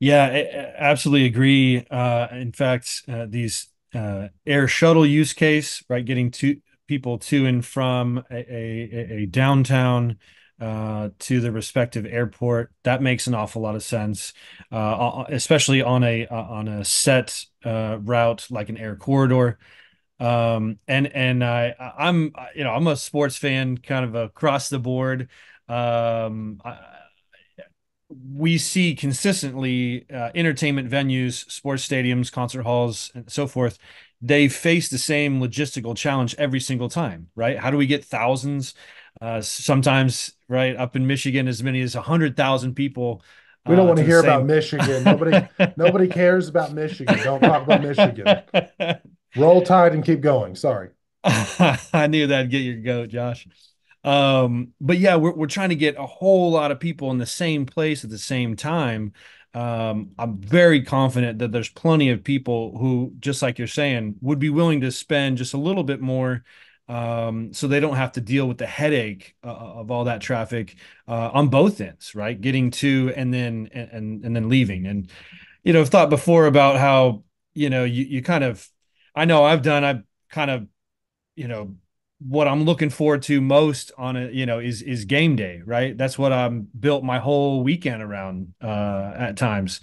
Yeah, I absolutely agree. In fact, these air shuttle use case, right, getting to people to and from a downtown to the respective airport, that makes an awful lot of sense, especially on a set route like an air corridor. And I'm you know, I'm a sports fan, kind of across the board. We see consistently entertainment venues, sports stadiums, concert halls, and so forth. They face the same logistical challenge every single time, right? How do we get thousands, sometimes, right, up in Michigan, as many as 100,000 people? We don't want to hear about Michigan. Nobody cares about Michigan. Don't talk about Michigan. Roll Tide and keep going. Sorry. I knew that'd get your goat, Josh. But yeah, we're trying to get a whole lot of people in the same place at the same time. I'm very confident that there's plenty of people who, just like you're saying, would be willing to spend just a little bit more, so they don't have to deal with the headache of all that traffic on both ends, right? Getting to and then leaving. And, you know, I've thought before about how, you know, you kind of, I know I've kind of, you know, what I'm looking forward to most on it, you know, is game day, right? That's what I'm built my whole weekend around at times.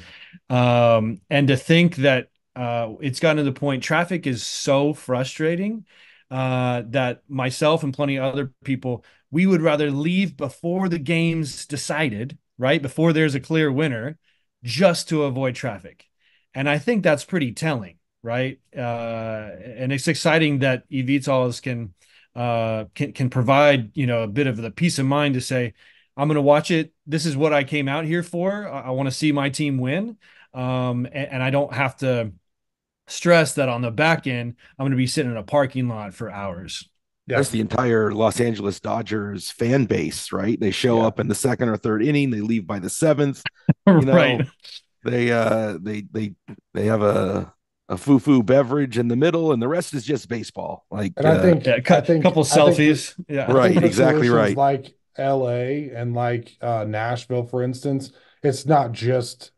And to think that it's gotten to the point, traffic is so frustrating that myself and plenty of other people, we would rather leave before the game's decided, right? Before there's a clear winner, just to avoid traffic. And I think that's pretty telling, right? And it's exciting that eVTOLs can can provide, you know, a bit of the peace of mind to say, I'm going to watch it. This is what I came out here for. I want to see my team win. And I don't have to stress that on the back end, I'm going to be sitting in a parking lot for hours. That's the entire Los Angeles Dodgers fan base, right? They show up in the second or third inning. They leave by the seventh. You know, right. They have a foo-foo beverage in the middle, and the rest is just baseball. Like, and I think a couple selfies. Right. Exactly right. Like LA and like Nashville, for instance, it's not just,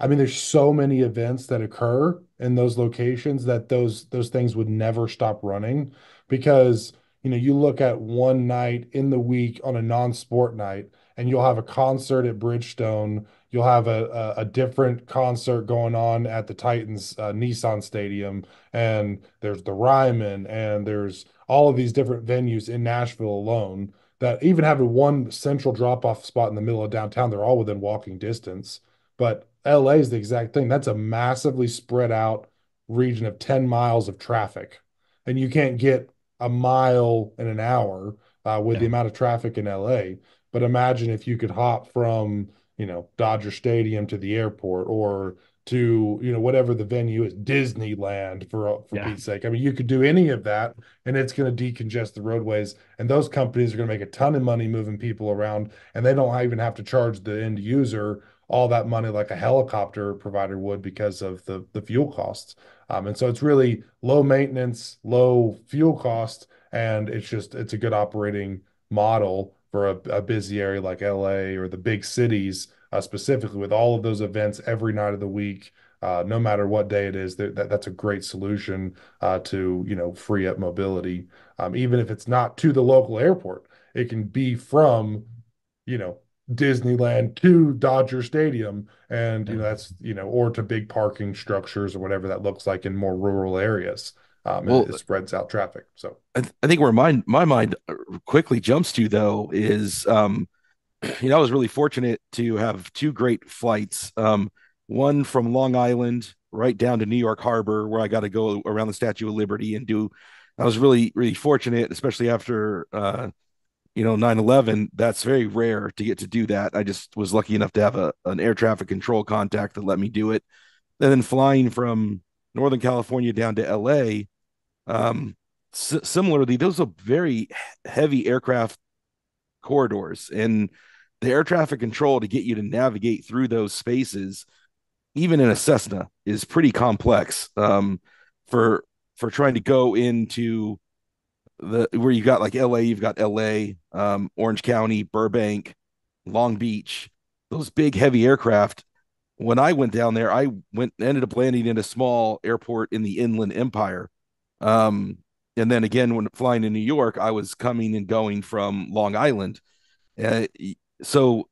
I mean, there's so many events that occur in those locations that those things would never stop running, because, you know, you look at one night in the week on a non-sport night, and you'll have a concert at Bridgestone. You'll have a different concert going on at the Titans Nissan Stadium, and there's the Ryman, and there's all of these different venues in Nashville alone that, even having one central drop-off spot in the middle of downtown, they're all within walking distance. But LA is the exact thing. That's a massively spread out region of 10 miles of traffic, and you can't get a mile in an hour with the amount of traffic in LA. But imagine if you could hop from, you know, Dodger Stadium to the airport, or to, you know, whatever the venue is, Disneyland, for Pete's sake. I mean, you could do any of that, and it's going to decongest the roadways, and those companies are going to make a ton of money moving people around, and they don't even have to charge the end user all that money like a helicopter provider would, because of the fuel costs. And so it's really low maintenance, low fuel cost, and it's a good operating model for a busy area like LA or the big cities, specifically with all of those events every night of the week, no matter what day it is. That's a great solution to, you know, free up mobility. Even if it's not to the local airport, it can be from, you know, Disneyland to Dodger Stadium, and, you know, that's, you know, or to big parking structures or whatever that looks like in more rural areas. It spreads out traffic. So I think where my mind quickly jumps to, though, is, you know, I was really fortunate to have two great flights. One from Long Island right down to New York Harbor, where I got to go around the Statue of Liberty and do. I was really, really fortunate, especially after, you know, 9/11, that's very rare to get to do that. I just was lucky enough to have an air traffic control contact that let me do it. And then flying from Northern California down to LA, similarly, those are very heavy aircraft corridors, and the air traffic control to get you to navigate through those spaces, even in a Cessna, is pretty complex, for trying to go into where you've got like LA, Orange County, Burbank, Long Beach, those big heavy aircraft. When I went down there, ended up landing in a small airport in the Inland Empire. And then again, when flying to New York, I was coming and going from Long Island. So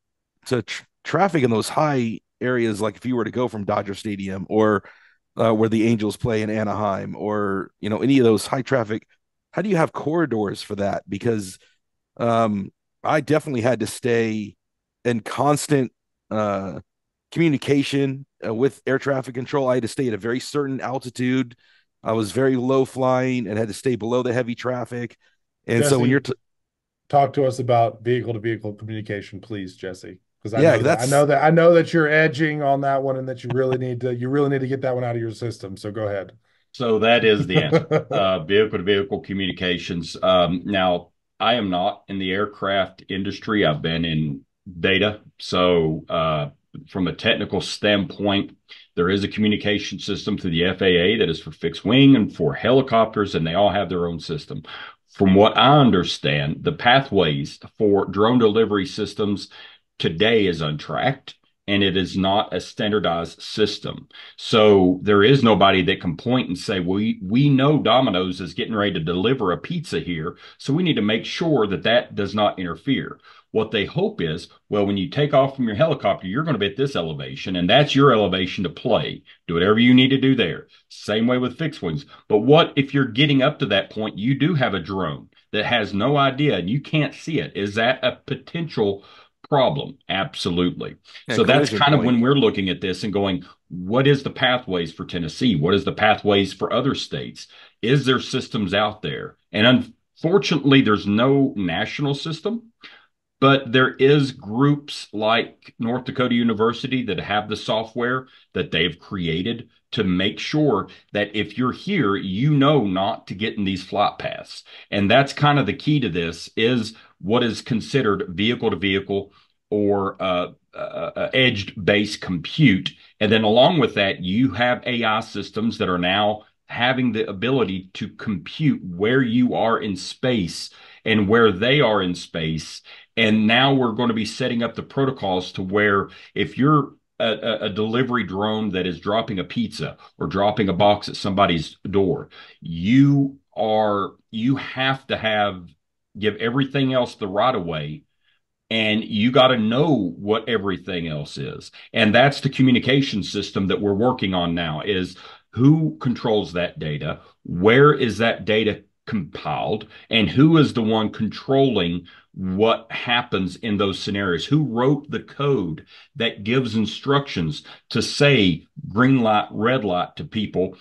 traffic in those high areas, like if you were to go from Dodger Stadium or where the Angels play in Anaheim, or, you know, any of those high traffic, how do you have corridors for that? Because I definitely had to stay in constant communication with air traffic control. I had to stay at a very certain altitude. I was very low flying and had to stay below the heavy traffic. And Jesse, so when you're talk to us about vehicle to vehicle communication, please, Jesse, because I know that you're edging on that one, and that you really need to get that one out of your system. So go ahead. So that is the answer, vehicle-to-vehicle communications. Now, I am not in the aircraft industry. I've been in data. So from a technical standpoint, there is a communication system through the FAA that is for fixed wing and for helicopters, and they all have their own system. From what I understand, the pathways for drone delivery systems today is untracked, and it is not a standardized system. So there is nobody that can point and say, we know Domino's is getting ready to deliver a pizza here, so we need to make sure that that does not interfere. What they hope is, well, when you take off from your helicopter, you're going to be at this elevation, and that's your elevation to play. Do whatever you need to do there. Same way with fixed wings. But what if you're getting up to that point, you do have a drone that has no idea, and you can't see it? Is that a potential problem? Absolutely. Yeah, so that's kind of when we're looking at this and going, what is the pathways for Tennessee? What is the pathways for other states? Is there systems out there? And Fortunately, there's no national system, but there is groups like North Dakota University that have the software that they've created to make sure that if you're here, you know not to get in these flight paths. And that's kind of the key to this, is what is considered vehicle-to-vehicle or edge-based compute. And then along with that, you have AI systems that are now having the ability to compute where you are in space and where they are in space. And now we're going to be setting up the protocols to where if you're a delivery drone that is dropping a pizza or dropping a box at somebody's door, you have to give everything else the right of way. And you got to know what everything else is. And that's the communication system that we're working on now, is who controls that data, where is that data compiled, and who is the one controlling what happens in those scenarios? Who wrote the code that gives instructions to say green light, red light to people,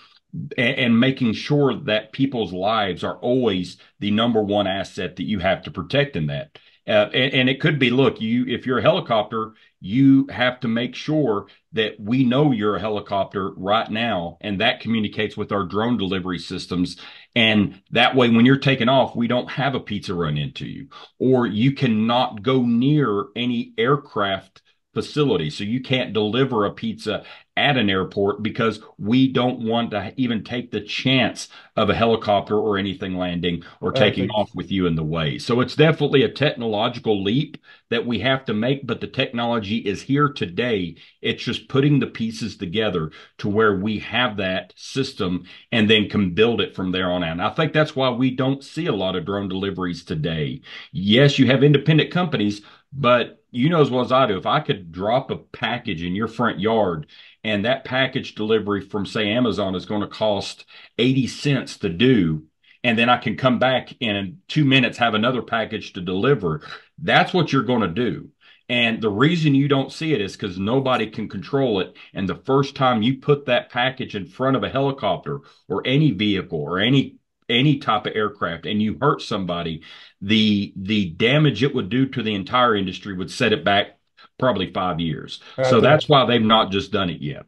and making sure that people's lives are always the number one asset that you have to protect in that. And it could be, look, if you're a helicopter, you have to make sure that we know you're a helicopter right now, and that communicates with our drone delivery systems. And that way, when you're taking off, we don't have a pizza run into you, or you cannot go near any aircraft facility. So you can't deliver a pizza at an airport because we don't want to even take the chance of a helicopter or anything landing or taking off with you in the way. So it's definitely a technological leap that we have to make, but the technology is here today. It's just putting the pieces together to where we have that system and then can build it from there on out. And I think that's why we don't see a lot of drone deliveries today. Yes, you have independent companies, but you know as well as I do, if I could drop a package in your front yard and that package delivery from, say, Amazon is going to cost 80 cents to do, and then I can come back and in 2 minutes have another package to deliver, that's what you're going to do. And the reason you don't see it is because nobody can control it. And the first time you put that package in front of a helicopter or any vehicle or any type of aircraft and you hurt somebody, the damage it would do to the entire industry would set it back probably 5 years. So that's why they've not just done it yet.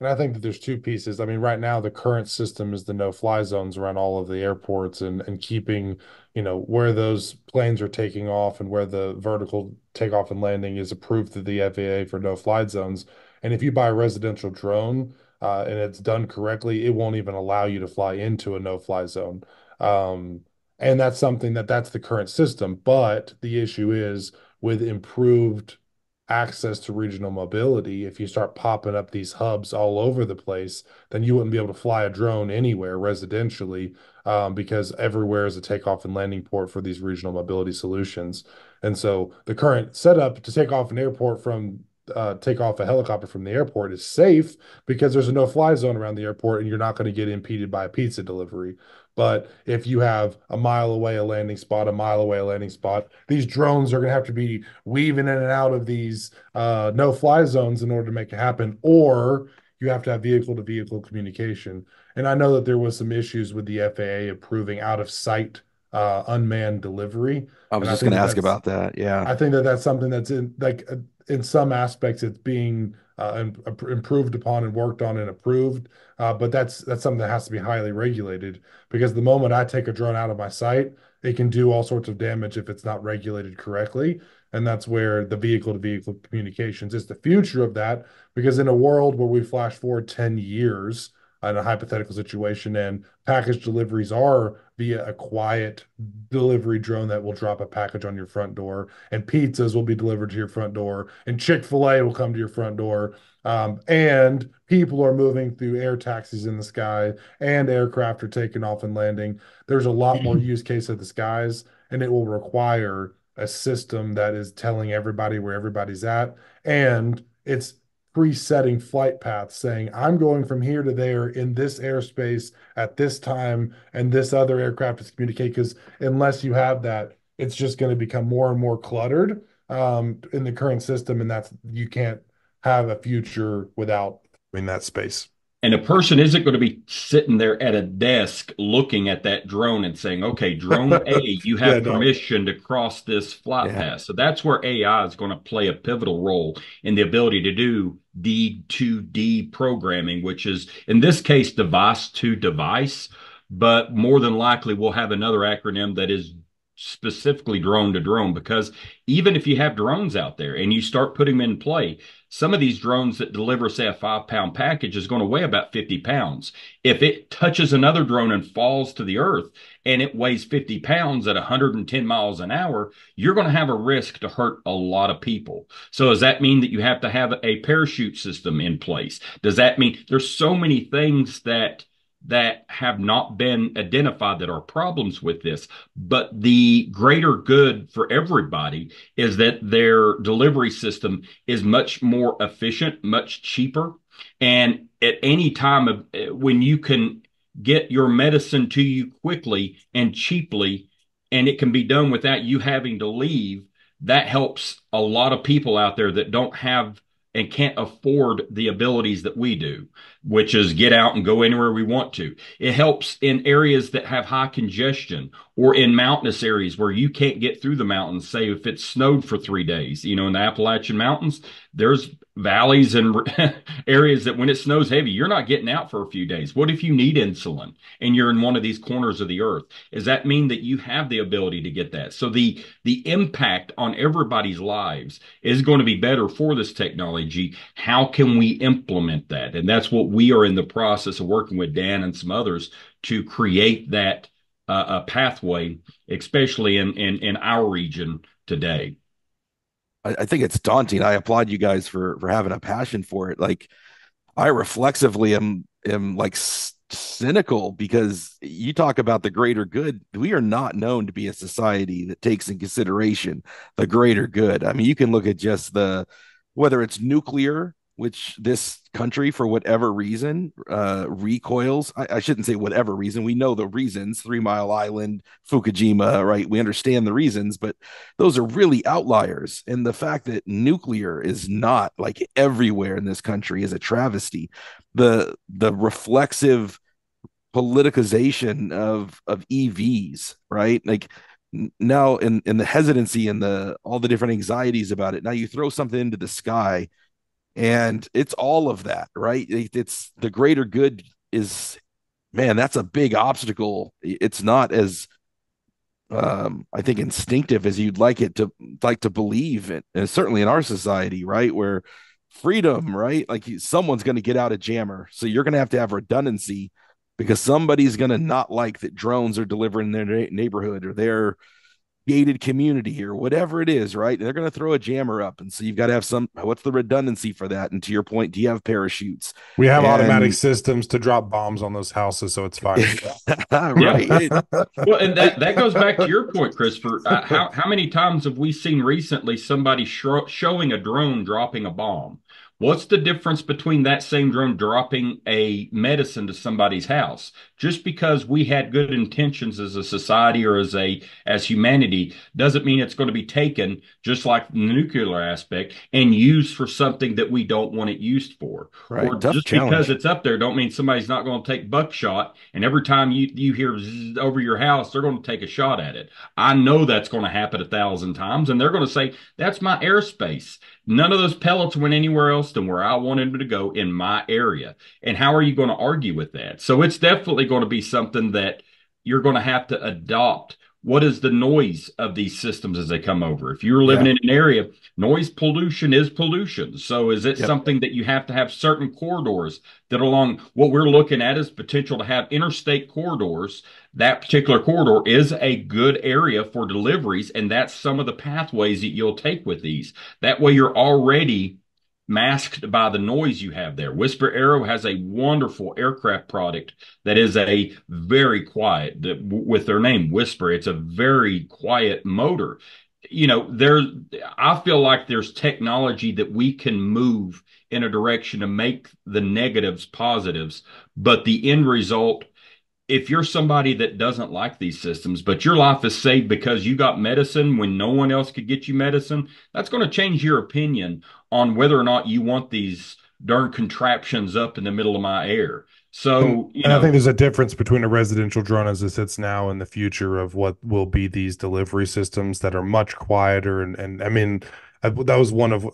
And I think that there's two pieces. I mean, right now the current system is the no-fly zones around all of the airports and keeping, you know, where those planes are taking off and where the vertical takeoff and landing is approved through the FAA for no-fly zones. And if you buy a residential drone, and it's done correctly, it won't even allow you to fly into a no-fly zone. And that's something that's the current system. But the issue is with improved access to regional mobility, if you start popping up these hubs all over the place, then you wouldn't be able to fly a drone anywhere residentially, because everywhere is a takeoff and landing port for these regional mobility solutions. And so the current setup to take off a helicopter from the airport is safe because there's a no-fly zone around the airport and you're not going to get impeded by a pizza delivery. But if you have a mile away a landing spot, a mile away a landing spot, these drones are going to have to be weaving in and out of these no-fly zones in order to make it happen, or you have to have vehicle-to-vehicle communication. And I know that there was some issues with the FAA approving out-of-sight unmanned delivery. I was just going to ask about that. Yeah, I think that's something that's in some aspects it's being improved upon and worked on and approved, but that's something that has to be highly regulated, because the moment I take a drone out of my sight, it can do all sorts of damage if it's not regulated correctly. And that's where the vehicle-to-vehicle communications is the future of that, because in a world where we flash forward 10 years in a hypothetical situation and package deliveries are via a quiet delivery drone that will drop a package on your front door, and pizzas will be delivered to your front door, and Chick-fil-A will come to your front door, and people are moving through air taxis in the sky, and aircraft are taking off and landing. There's a lot more use case of the skies, and it will require a system that is telling everybody where everybody's at, and it's presetting flight paths, saying I'm going from here to there in this airspace at this time, and this other aircraft is communicating. Because unless you have that, it's just going to become more and more cluttered in the current system, and that's, you can't have a future without that space. And a person isn't going to be sitting there at a desk looking at that drone and saying, okay, drone A, you have permission to cross this flight path. So that's where AI is going to play a pivotal role in the ability to do D2D programming, which is, in this case, device to device. But more than likely, we'll have another acronym that is specifically drone to drone, because even if you have drones out there and you start putting them in play, some of these drones that deliver, say, a 5-pound package is going to weigh about 50 pounds. If it touches another drone and falls to the earth and it weighs 50 pounds at 110 miles an hour, you're going to have a risk to hurt a lot of people. So does that mean that you have to have a parachute system in place? Does that mean there's so many things that have not been identified that are problems with this? But the greater good for everybody is that their delivery system is much more efficient, much cheaper. And at any time when you can get your medicine to you quickly and cheaply, and it can be done without you having to leave, that helps a lot of people out there that don't have and can't afford the abilities that we do, which is get out and go anywhere we want to. It helps in areas that have high congestion or in mountainous areas where you can't get through the mountains. Say if it snowed for 3 days, you know, in the Appalachian Mountains, there's valleys and areas that when it snows heavy, you're not getting out for a few days. What if you need insulin and you're in one of these corners of the earth? Does that mean that you have the ability to get that? So the impact on everybody's lives is going to be better for this technology. How can we implement that? And that's what we are in the process of working with Dan and some others to create that a pathway, especially in our region today. I think it's daunting. I applaud you guys for having a passion for it. Like, I reflexively am like cynical, because you talk about the greater good. We are not known to be a society that takes in consideration the greater good. I mean, you can look at just whether it's nuclear, which this country, for whatever reason, recoils. I shouldn't say whatever reason. We know the reasons, 3 Mile Island, Fukushima, right? We understand the reasons, but those are really outliers. And the fact that nuclear is not like everywhere in this country is a travesty. The reflexive politicization of EVs, right? Like, now in the hesitancy and all the different anxieties about it, now you throw something into the sky, and it's all of that, right? It's the greater good is, man, that's a big obstacle. It's not as, I think, instinctive as you'd like to believe it. And certainly in our society, right? Where freedom, right? Like, someone's going to get out a jammer. So you're going to have redundancy, because somebody's going to not like that drones are delivering their neighborhood or their gated community or whatever it is, right? They're going to throw a jammer up. And so you've got to have what's the redundancy for that? And to your point, do you have parachutes? We have automatic systems to drop bombs on those houses, so it's fine. Right. Well, and that goes back to your point, Christopher. How many times have we seen recently somebody showing a drone dropping a bomb? What's the difference between that same drone dropping a medicine to somebody's house? Just because we had good intentions as a society or as humanity doesn't mean it's going to be taken, just like the nuclear aspect, and used for something that we don't want it used for. Right. Or just because it's up there don't mean somebody's not going to take buckshot, and every time you hear zzz over your house, they're going to take a shot at it. I know that's going to happen 1,000 times, and they're going to say, that's my airspace. None of those pellets went anywhere else than where I wanted them to go in my area. And how are you going to argue with that? So it's definitely going to be something that you're going to have to adopt. What is the noise of these systems as they come over? If you're living in an area, noise pollution is pollution. So is it something that you have to have certain corridors that along what we're looking at is potential to have interstate corridors? That particular corridor is a good area for deliveries, and that's some of the pathways that you'll take with these. That way you're already masked by the noise you have there. Whisper Aero has a wonderful aircraft product that is a very quiet, with their name Whisper, it's a very quiet motor. You know, I feel like there's technology that we can move in a direction to make the negatives positives, but the end result, if you're somebody that doesn't like these systems, but your life is saved because you got medicine when no one else could get you medicine, that's going to change your opinion on whether or not you want these darn contraptions up in the middle of my air. So, you know, I think there's a difference between a residential drone as it sits now and the future of what will be these delivery systems that are much quieter. And I mean, that was one of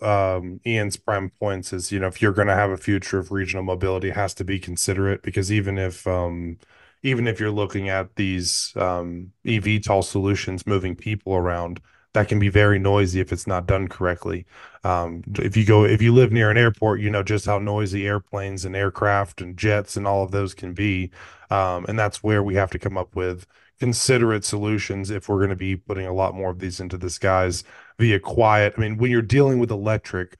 Ian's prime points is, you know, if you're going to have a future of regional mobility, it has to be considerate, because even if you're looking at these eVTOL solutions moving people around, that can be very noisy if it's not done correctly. If you live near an airport, you know just how noisy airplanes and aircraft and jets and all of those can be. And that's where we have to come up with considerate solutions if we're going to be putting a lot more of these into the skies via quiet. I mean, when you're dealing with electric, if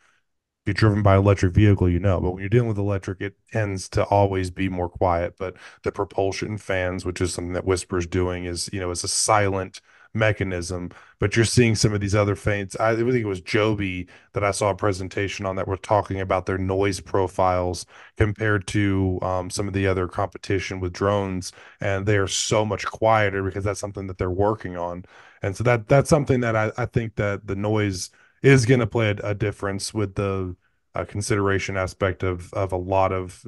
you're driven by an electric vehicle, you know, but when you're dealing with electric, it tends to always be more quiet. But the propulsion fans, which is something that Whisper's doing, is, you know, it's a silent mechanism, but you're seeing some of these other feints. I think it was Joby that I saw a presentation on that were talking about their noise profiles compared to some of the other competition with drones, and they are so much quieter because that's something that they're working on. And so that's something that I think that the noise is going to play a difference with the consideration aspect of a lot of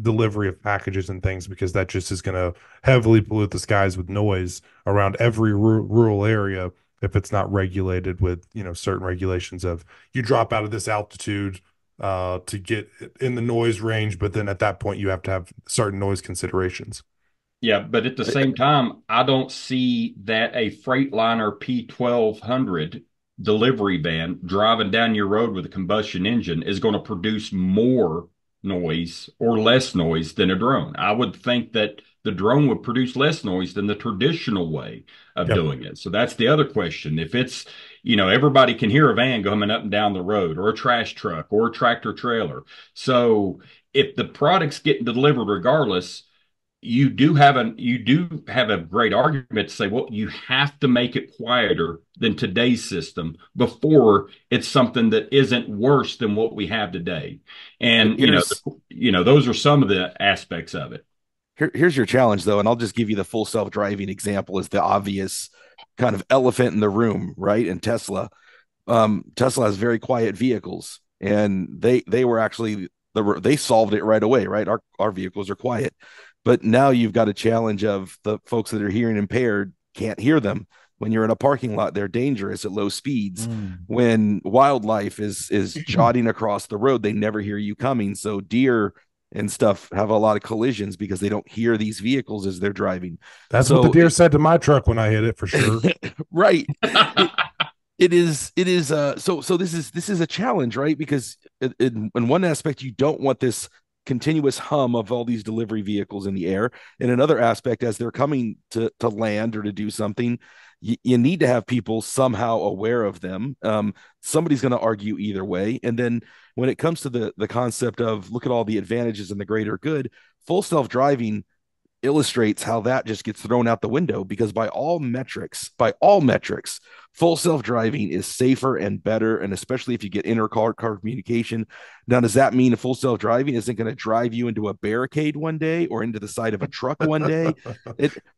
delivery of packages and things, because that just is going to heavily pollute the skies with noise around every rural area if it's not regulated with, you know, certain regulations of you drop out of this altitude to get in the noise range, but then at that point you have to have certain noise considerations. Yeah, but at the same time, I don't see that a Freightliner P1200 delivery van driving down your road with a combustion engine is going to produce more noise or less noise than a drone. I would think that the drone would produce less noise than the traditional way of doing it. So that's the other question. If it's, you know, everybody can hear a van coming up and down the road, or a trash truck, or a tractor trailer. So if the product's getting delivered regardless, you do have a great argument to say, well, you have to make it quieter than today's system before it's something that isn't worse than what we have today. And, you know, those are some of the aspects of it. Here's your challenge, though, and I'll just give you the full self-driving example as the obvious kind of elephant in the room, right? And Tesla. Tesla has very quiet vehicles, and they were actually, they solved it right away, right? Our vehicles are quiet. But now you've got a challenge of the folks that are hearing impaired can't hear them. When you're in a parking lot, they're dangerous at low speeds. Mm. When wildlife is jotting across the road, they never hear you coming. So deer and stuff have a lot of collisions because they don't hear these vehicles as they're driving. That's what the deer said to my truck when I hit it, for sure. Right. It is. So this is a challenge, right? Because in one aspect, you don't want this continuous hum of all these delivery vehicles in the air. In another aspect, as they're coming to land or to do something, you need to have people somehow aware of them. Somebody's going to argue either way. And then when it comes to the concept of look at all the advantages and the greater good, full self-driving illustrates how that just gets thrown out the window, because by all metrics, full self-driving is safer and better. And especially if you get inter-car communication. Now, does that mean a full self-driving isn't going to drive you into a barricade one day or into the side of a truck one day?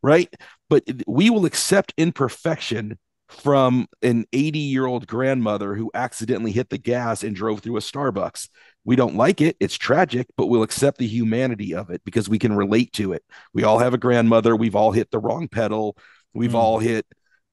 Right. But we will accept imperfection from an 80-year-old grandmother who accidentally hit the gas and drove through a Starbucks. We don't like it. It's tragic, but we'll accept the humanity of it because we can relate to it. We all have a grandmother. We've all hit the wrong pedal. We've all hit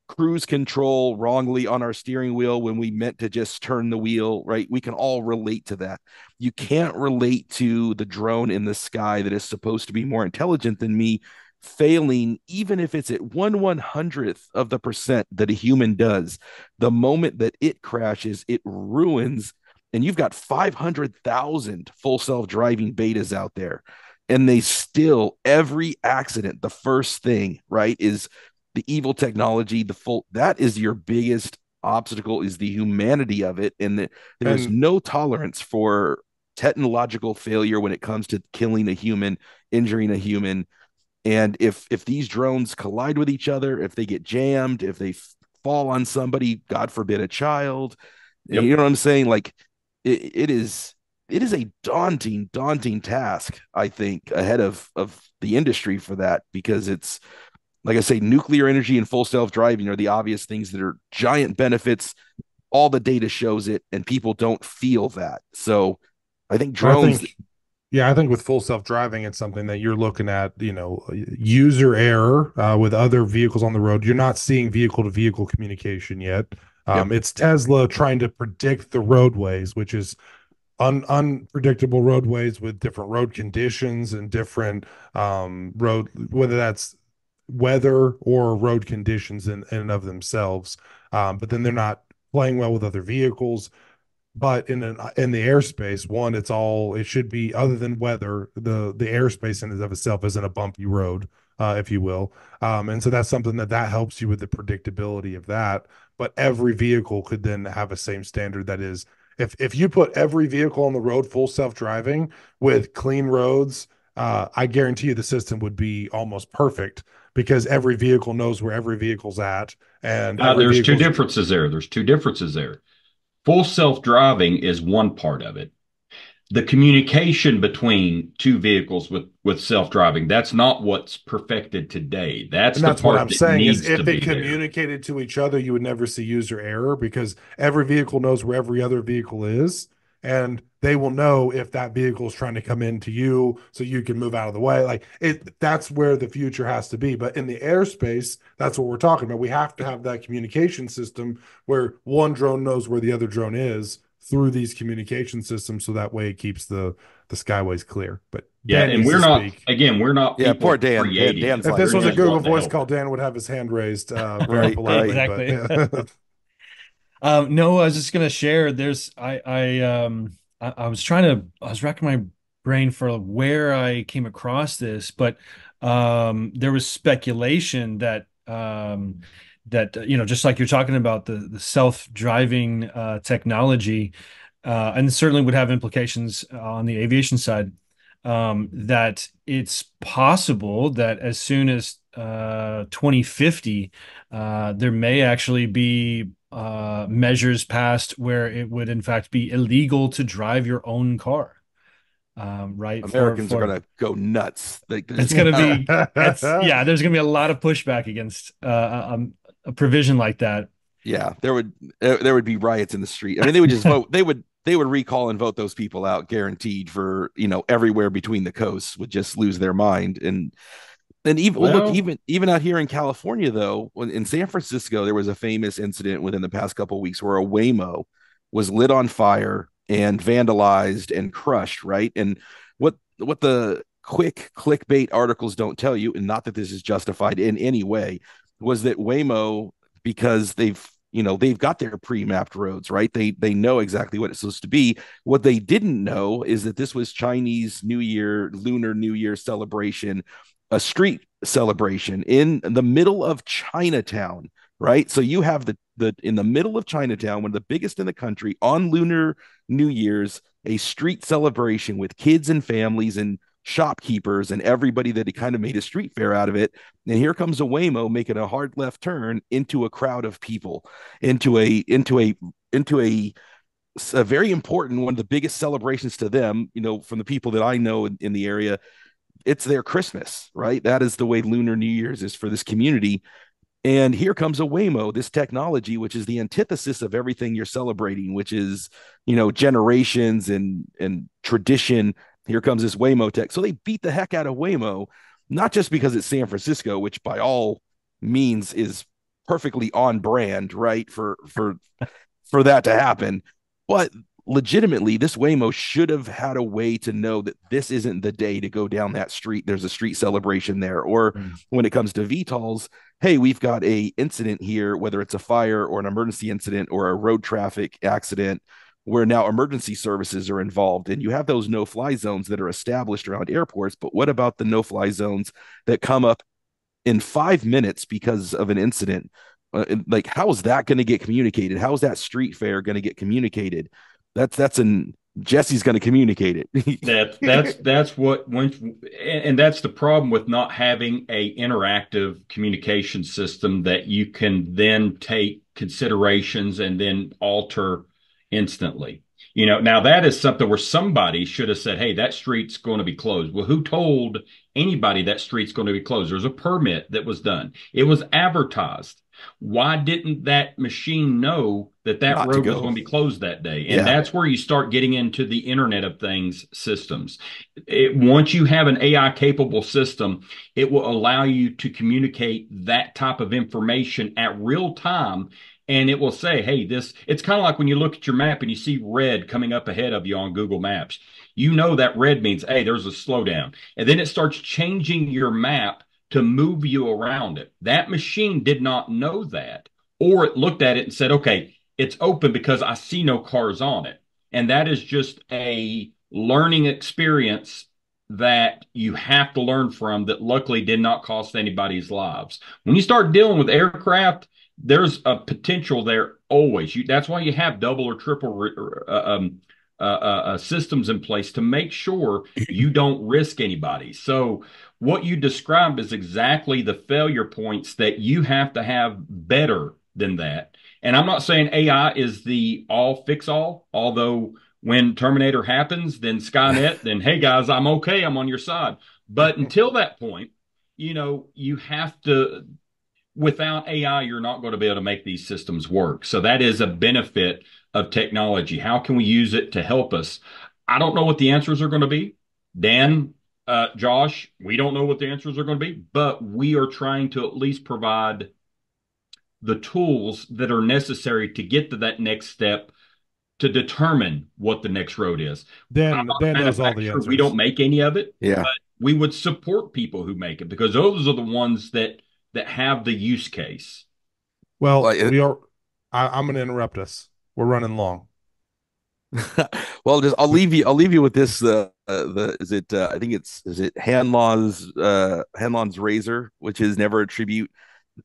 cruise control wrongly on our steering wheel when we meant to just turn the wheel, right? We can all relate to that. You can't relate to the drone in the sky that is supposed to be more intelligent than me failing, even if it's at 1/100th of the percent that a human does. The moment that it crashes, it ruins. And you've got 500,000 full self-driving betas out there, and they still, every accident, the first thing, right, is the evil technology. That is your biggest obstacle, is the humanity of it. And there's no tolerance for technological failure when it comes to killing a human, injuring a human. And if these drones collide with each other, if they get jammed, if they fall on somebody, God forbid, a child, you know what I'm saying? Like it is a daunting task, I think, ahead of the industry for that, because it's, like I say, nuclear energy and full self-driving are the obvious things that are giant benefits. All the data shows it, and people don't feel that. So I think drones. Yeah, I think with full self-driving, it's something that you're looking at, you know, user error with other vehicles on the road. You're not seeing vehicle-to-vehicle communication yet. Yep. It's Tesla trying to predict the roadways, which is unpredictable roadways with different road conditions and different road, whether that's weather or road conditions in and of themselves. But then they're not playing well with other vehicles. But in the airspace, one, it's all, it should be, other than weather, the airspace in and of itself isn't a bumpy road, if you will. And so that's something that helps you with the predictability of that. But every vehicle could then have a same standard. That is, if you put every vehicle on the road full self-driving with clean roads, I guarantee you the system would be almost perfect, because every vehicle knows where every vehicle's at. And there's two differences there. Full self-driving is one part of it. The communication between two vehicles with self-driving, that's not what's perfected today. That's what I'm saying is, if they communicated to each other, you would never see user error, because every vehicle knows where every other vehicle is, and they will know if that vehicle is trying to come into you, so you can move out of the way. That's where the future has to be. But in the airspace, that's what we're talking about. We have to have that communication system where one drone knows where the other drone is through these communication systems, so that way it keeps the skyways clear. But Dan, and we're not. Yeah, poor Dan. Dan's if this was a Google voice call, Dan would have his hand raised. Very politely, exactly. But, yeah. No, I was just gonna share. I was racking my brain for where I came across this, but there was speculation that just like you're talking about the self-driving technology, and certainly would have implications on the aviation side. That it's possible that as soon as 2050, there may actually be measures passed where it would, in fact, be illegal to drive your own car. Right? Americans are going to go nuts. It's going to be, there's going to be a lot of pushback against a provision like that. Yeah, there would be riots in the street. I mean, they would just vote. They would recall and vote those people out, guaranteed. For everywhere between the coasts would just lose their mind. And even out here in California, though, in San Francisco, there was a famous incident within the past couple of weeks where a Waymo was lit on fire and vandalized and crushed, right? And what the quick clickbait articles don't tell you, and not that this is justified in any way, was that Waymo, because they've got their pre-mapped roads, right? They know exactly what it's supposed to be. What they didn't know is that this was Chinese New Year, Lunar New Year celebration, a street celebration in the middle of Chinatown, right? So you have in the middle of Chinatown, one of the biggest in the country, on Lunar New Year's, a street celebration with kids and families and shopkeepers and everybody that kind of made a street fair out of it. And here comes a Waymo making a hard left turn into a crowd of people, into a very important, one of the biggest celebrations to them, from the people that I know in the area. It's their Christmas, right? That is the way Lunar New Year's is for this community. And here comes a Waymo, this technology, which is the antithesis of everything you're celebrating, which is, generations and tradition. Here comes this Waymo tech. So they beat the heck out of Waymo, not just because it's San Francisco, which by all means is perfectly on brand, right? For that to happen. But legitimately, this Waymo should have had a way to know that this isn't the day to go down that street. There's a street celebration there. Or when it comes to VTOLs, hey, we've got a incident here, whether it's a fire or an emergency incident or a road traffic accident, where now emergency services are involved. And you have those no-fly zones that are established around airports. But what about the no-fly zones that come up in 5 minutes because of an incident? How is that going to get communicated? How is that street fair going to get communicated? Jesse's going to communicate it. That's the problem with not having a interactive communication system that you can then take considerations and then alter instantly. You know, now that is something where somebody should have said, hey, that street's going to be closed. Well, who told anybody that street's going to be closed? There's a permit that was done. It was advertised. Why didn't that machine know that that road was going to be closed that day? And that's where you start getting into the Internet of Things systems. Once you have an AI-capable system, it will allow you to communicate that type of information at real time. And it will say, hey, this, it's kind of like when you look at your map and you see red coming up ahead of you on Google Maps. You know that red means, hey, there's a slowdown. And then it starts changing your map to move you around it. That machine did not know that. Or it looked at it and said, okay, it's open because I see no cars on it. And that is just a learning experience that you have to learn from that luckily did not cost anybody's lives. When you start dealing with aircraft, there's a potential there always. That's why you have double or triple systems in place to make sure you don't risk anybody. So what you described is exactly the failure points that you have to have better than that. And I'm not saying AI is the all fix all, although when Terminator happens, then Skynet, then, hey guys, I'm okay, I'm on your side. But until that point, you know, you have to, without AI, you're not going to be able to make these systems work. So that is a benefit of technology. How can we use it to help us? I don't know what the answers are going to be. Dan, Josh, we don't know what the answers are going to be, but we are trying to at least provide the tools that are necessary to get to that next step to determine what the next road is. Dan knows all the answers. We don't make any of it, but we would support people who make it because those are the ones that have the use case. Well, we are. I'm going to interrupt us. We're running long. Well, just, I'll leave you with this. Is it Hanlon's razor, which is never attribute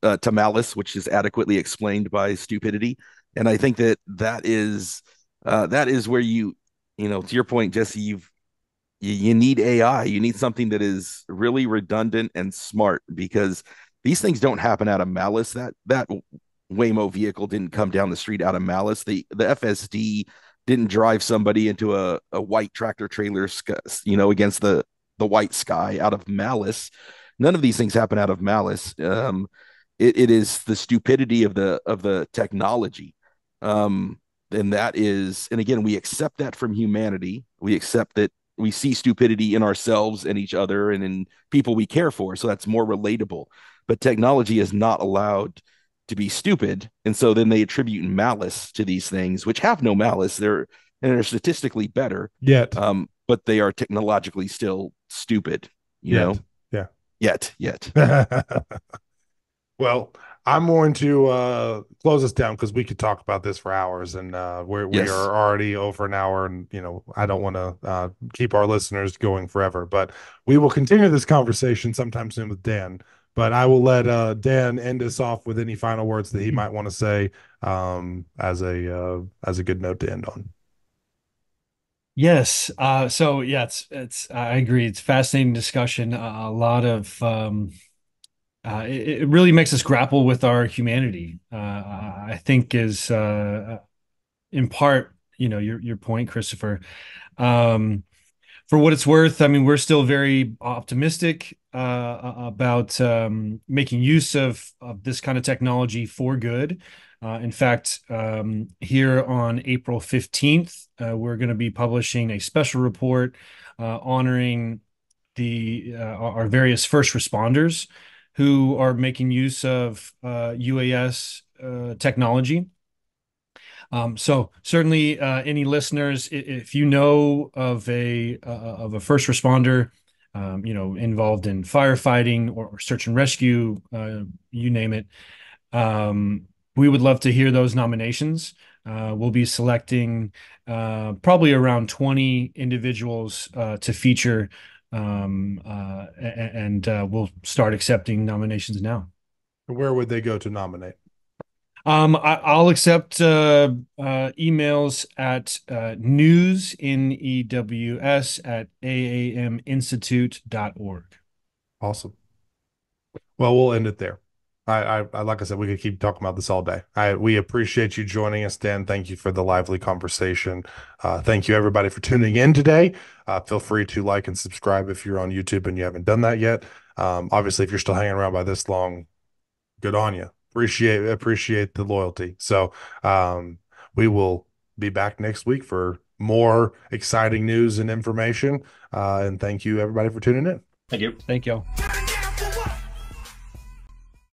to malice, which is adequately explained by stupidity. And I think that is where you know, to your point, Jesse, you need AI. You need something that is really redundant and smart because these things don't happen out of malice. That Waymo vehicle didn't come down the street out of malice. The FSD didn't drive somebody into a white tractor trailer, you know, against the white sky out of malice. None of these things happen out of malice. It is the stupidity of the technology. And that is, and again, we accept that from humanity. We accept that we see stupidity in ourselves and each other and in people we care for. So that's more relatable. But technology is not allowed to be stupid. And so then they attribute malice to these things, which have no malice. They're statistically better yet. But they are technologically still stupid, you know? Yeah. Yet. Well, I'm going to close this down because we could talk about this for hours, and we are already over an hour, and you know I don't want to keep our listeners going forever, but we will continue this conversation sometime soon with Dan. But I will let Dan end us off with any final words that he might want to say as a good note to end on. Yes. So I agree. It's a fascinating discussion. A lot of it really makes us grapple with our humanity. I think is in part, you know, your point, Christopher. For what it's worth, I mean, we're still very optimistic about making use of this kind of technology for good. In fact, here on April 15th, we're going to be publishing a special report honoring our various first responders who are making use of UAS technology. So certainly, any listeners, if you know of a first responder, you know, involved in firefighting or search and rescue, you name it, we would love to hear those nominations. We'll be selecting probably around 20 individuals to feature, and we'll start accepting nominations now. Where would they go to nominate? I'll accept emails at news@aaminstitute.org. Awesome. Well, we'll end it there. Like I said, we could keep talking about this all day. We appreciate you joining us, Dan. Thank you for the lively conversation. Thank you, everybody, for tuning in today. Feel free to like and subscribe if you're on YouTube and you haven't done that yet. Obviously, if you're still hanging around by this long, good on you. Appreciate the loyalty. So we will be back next week for more exciting news and information. And thank you, everybody, for tuning in. Thank you. Thank you.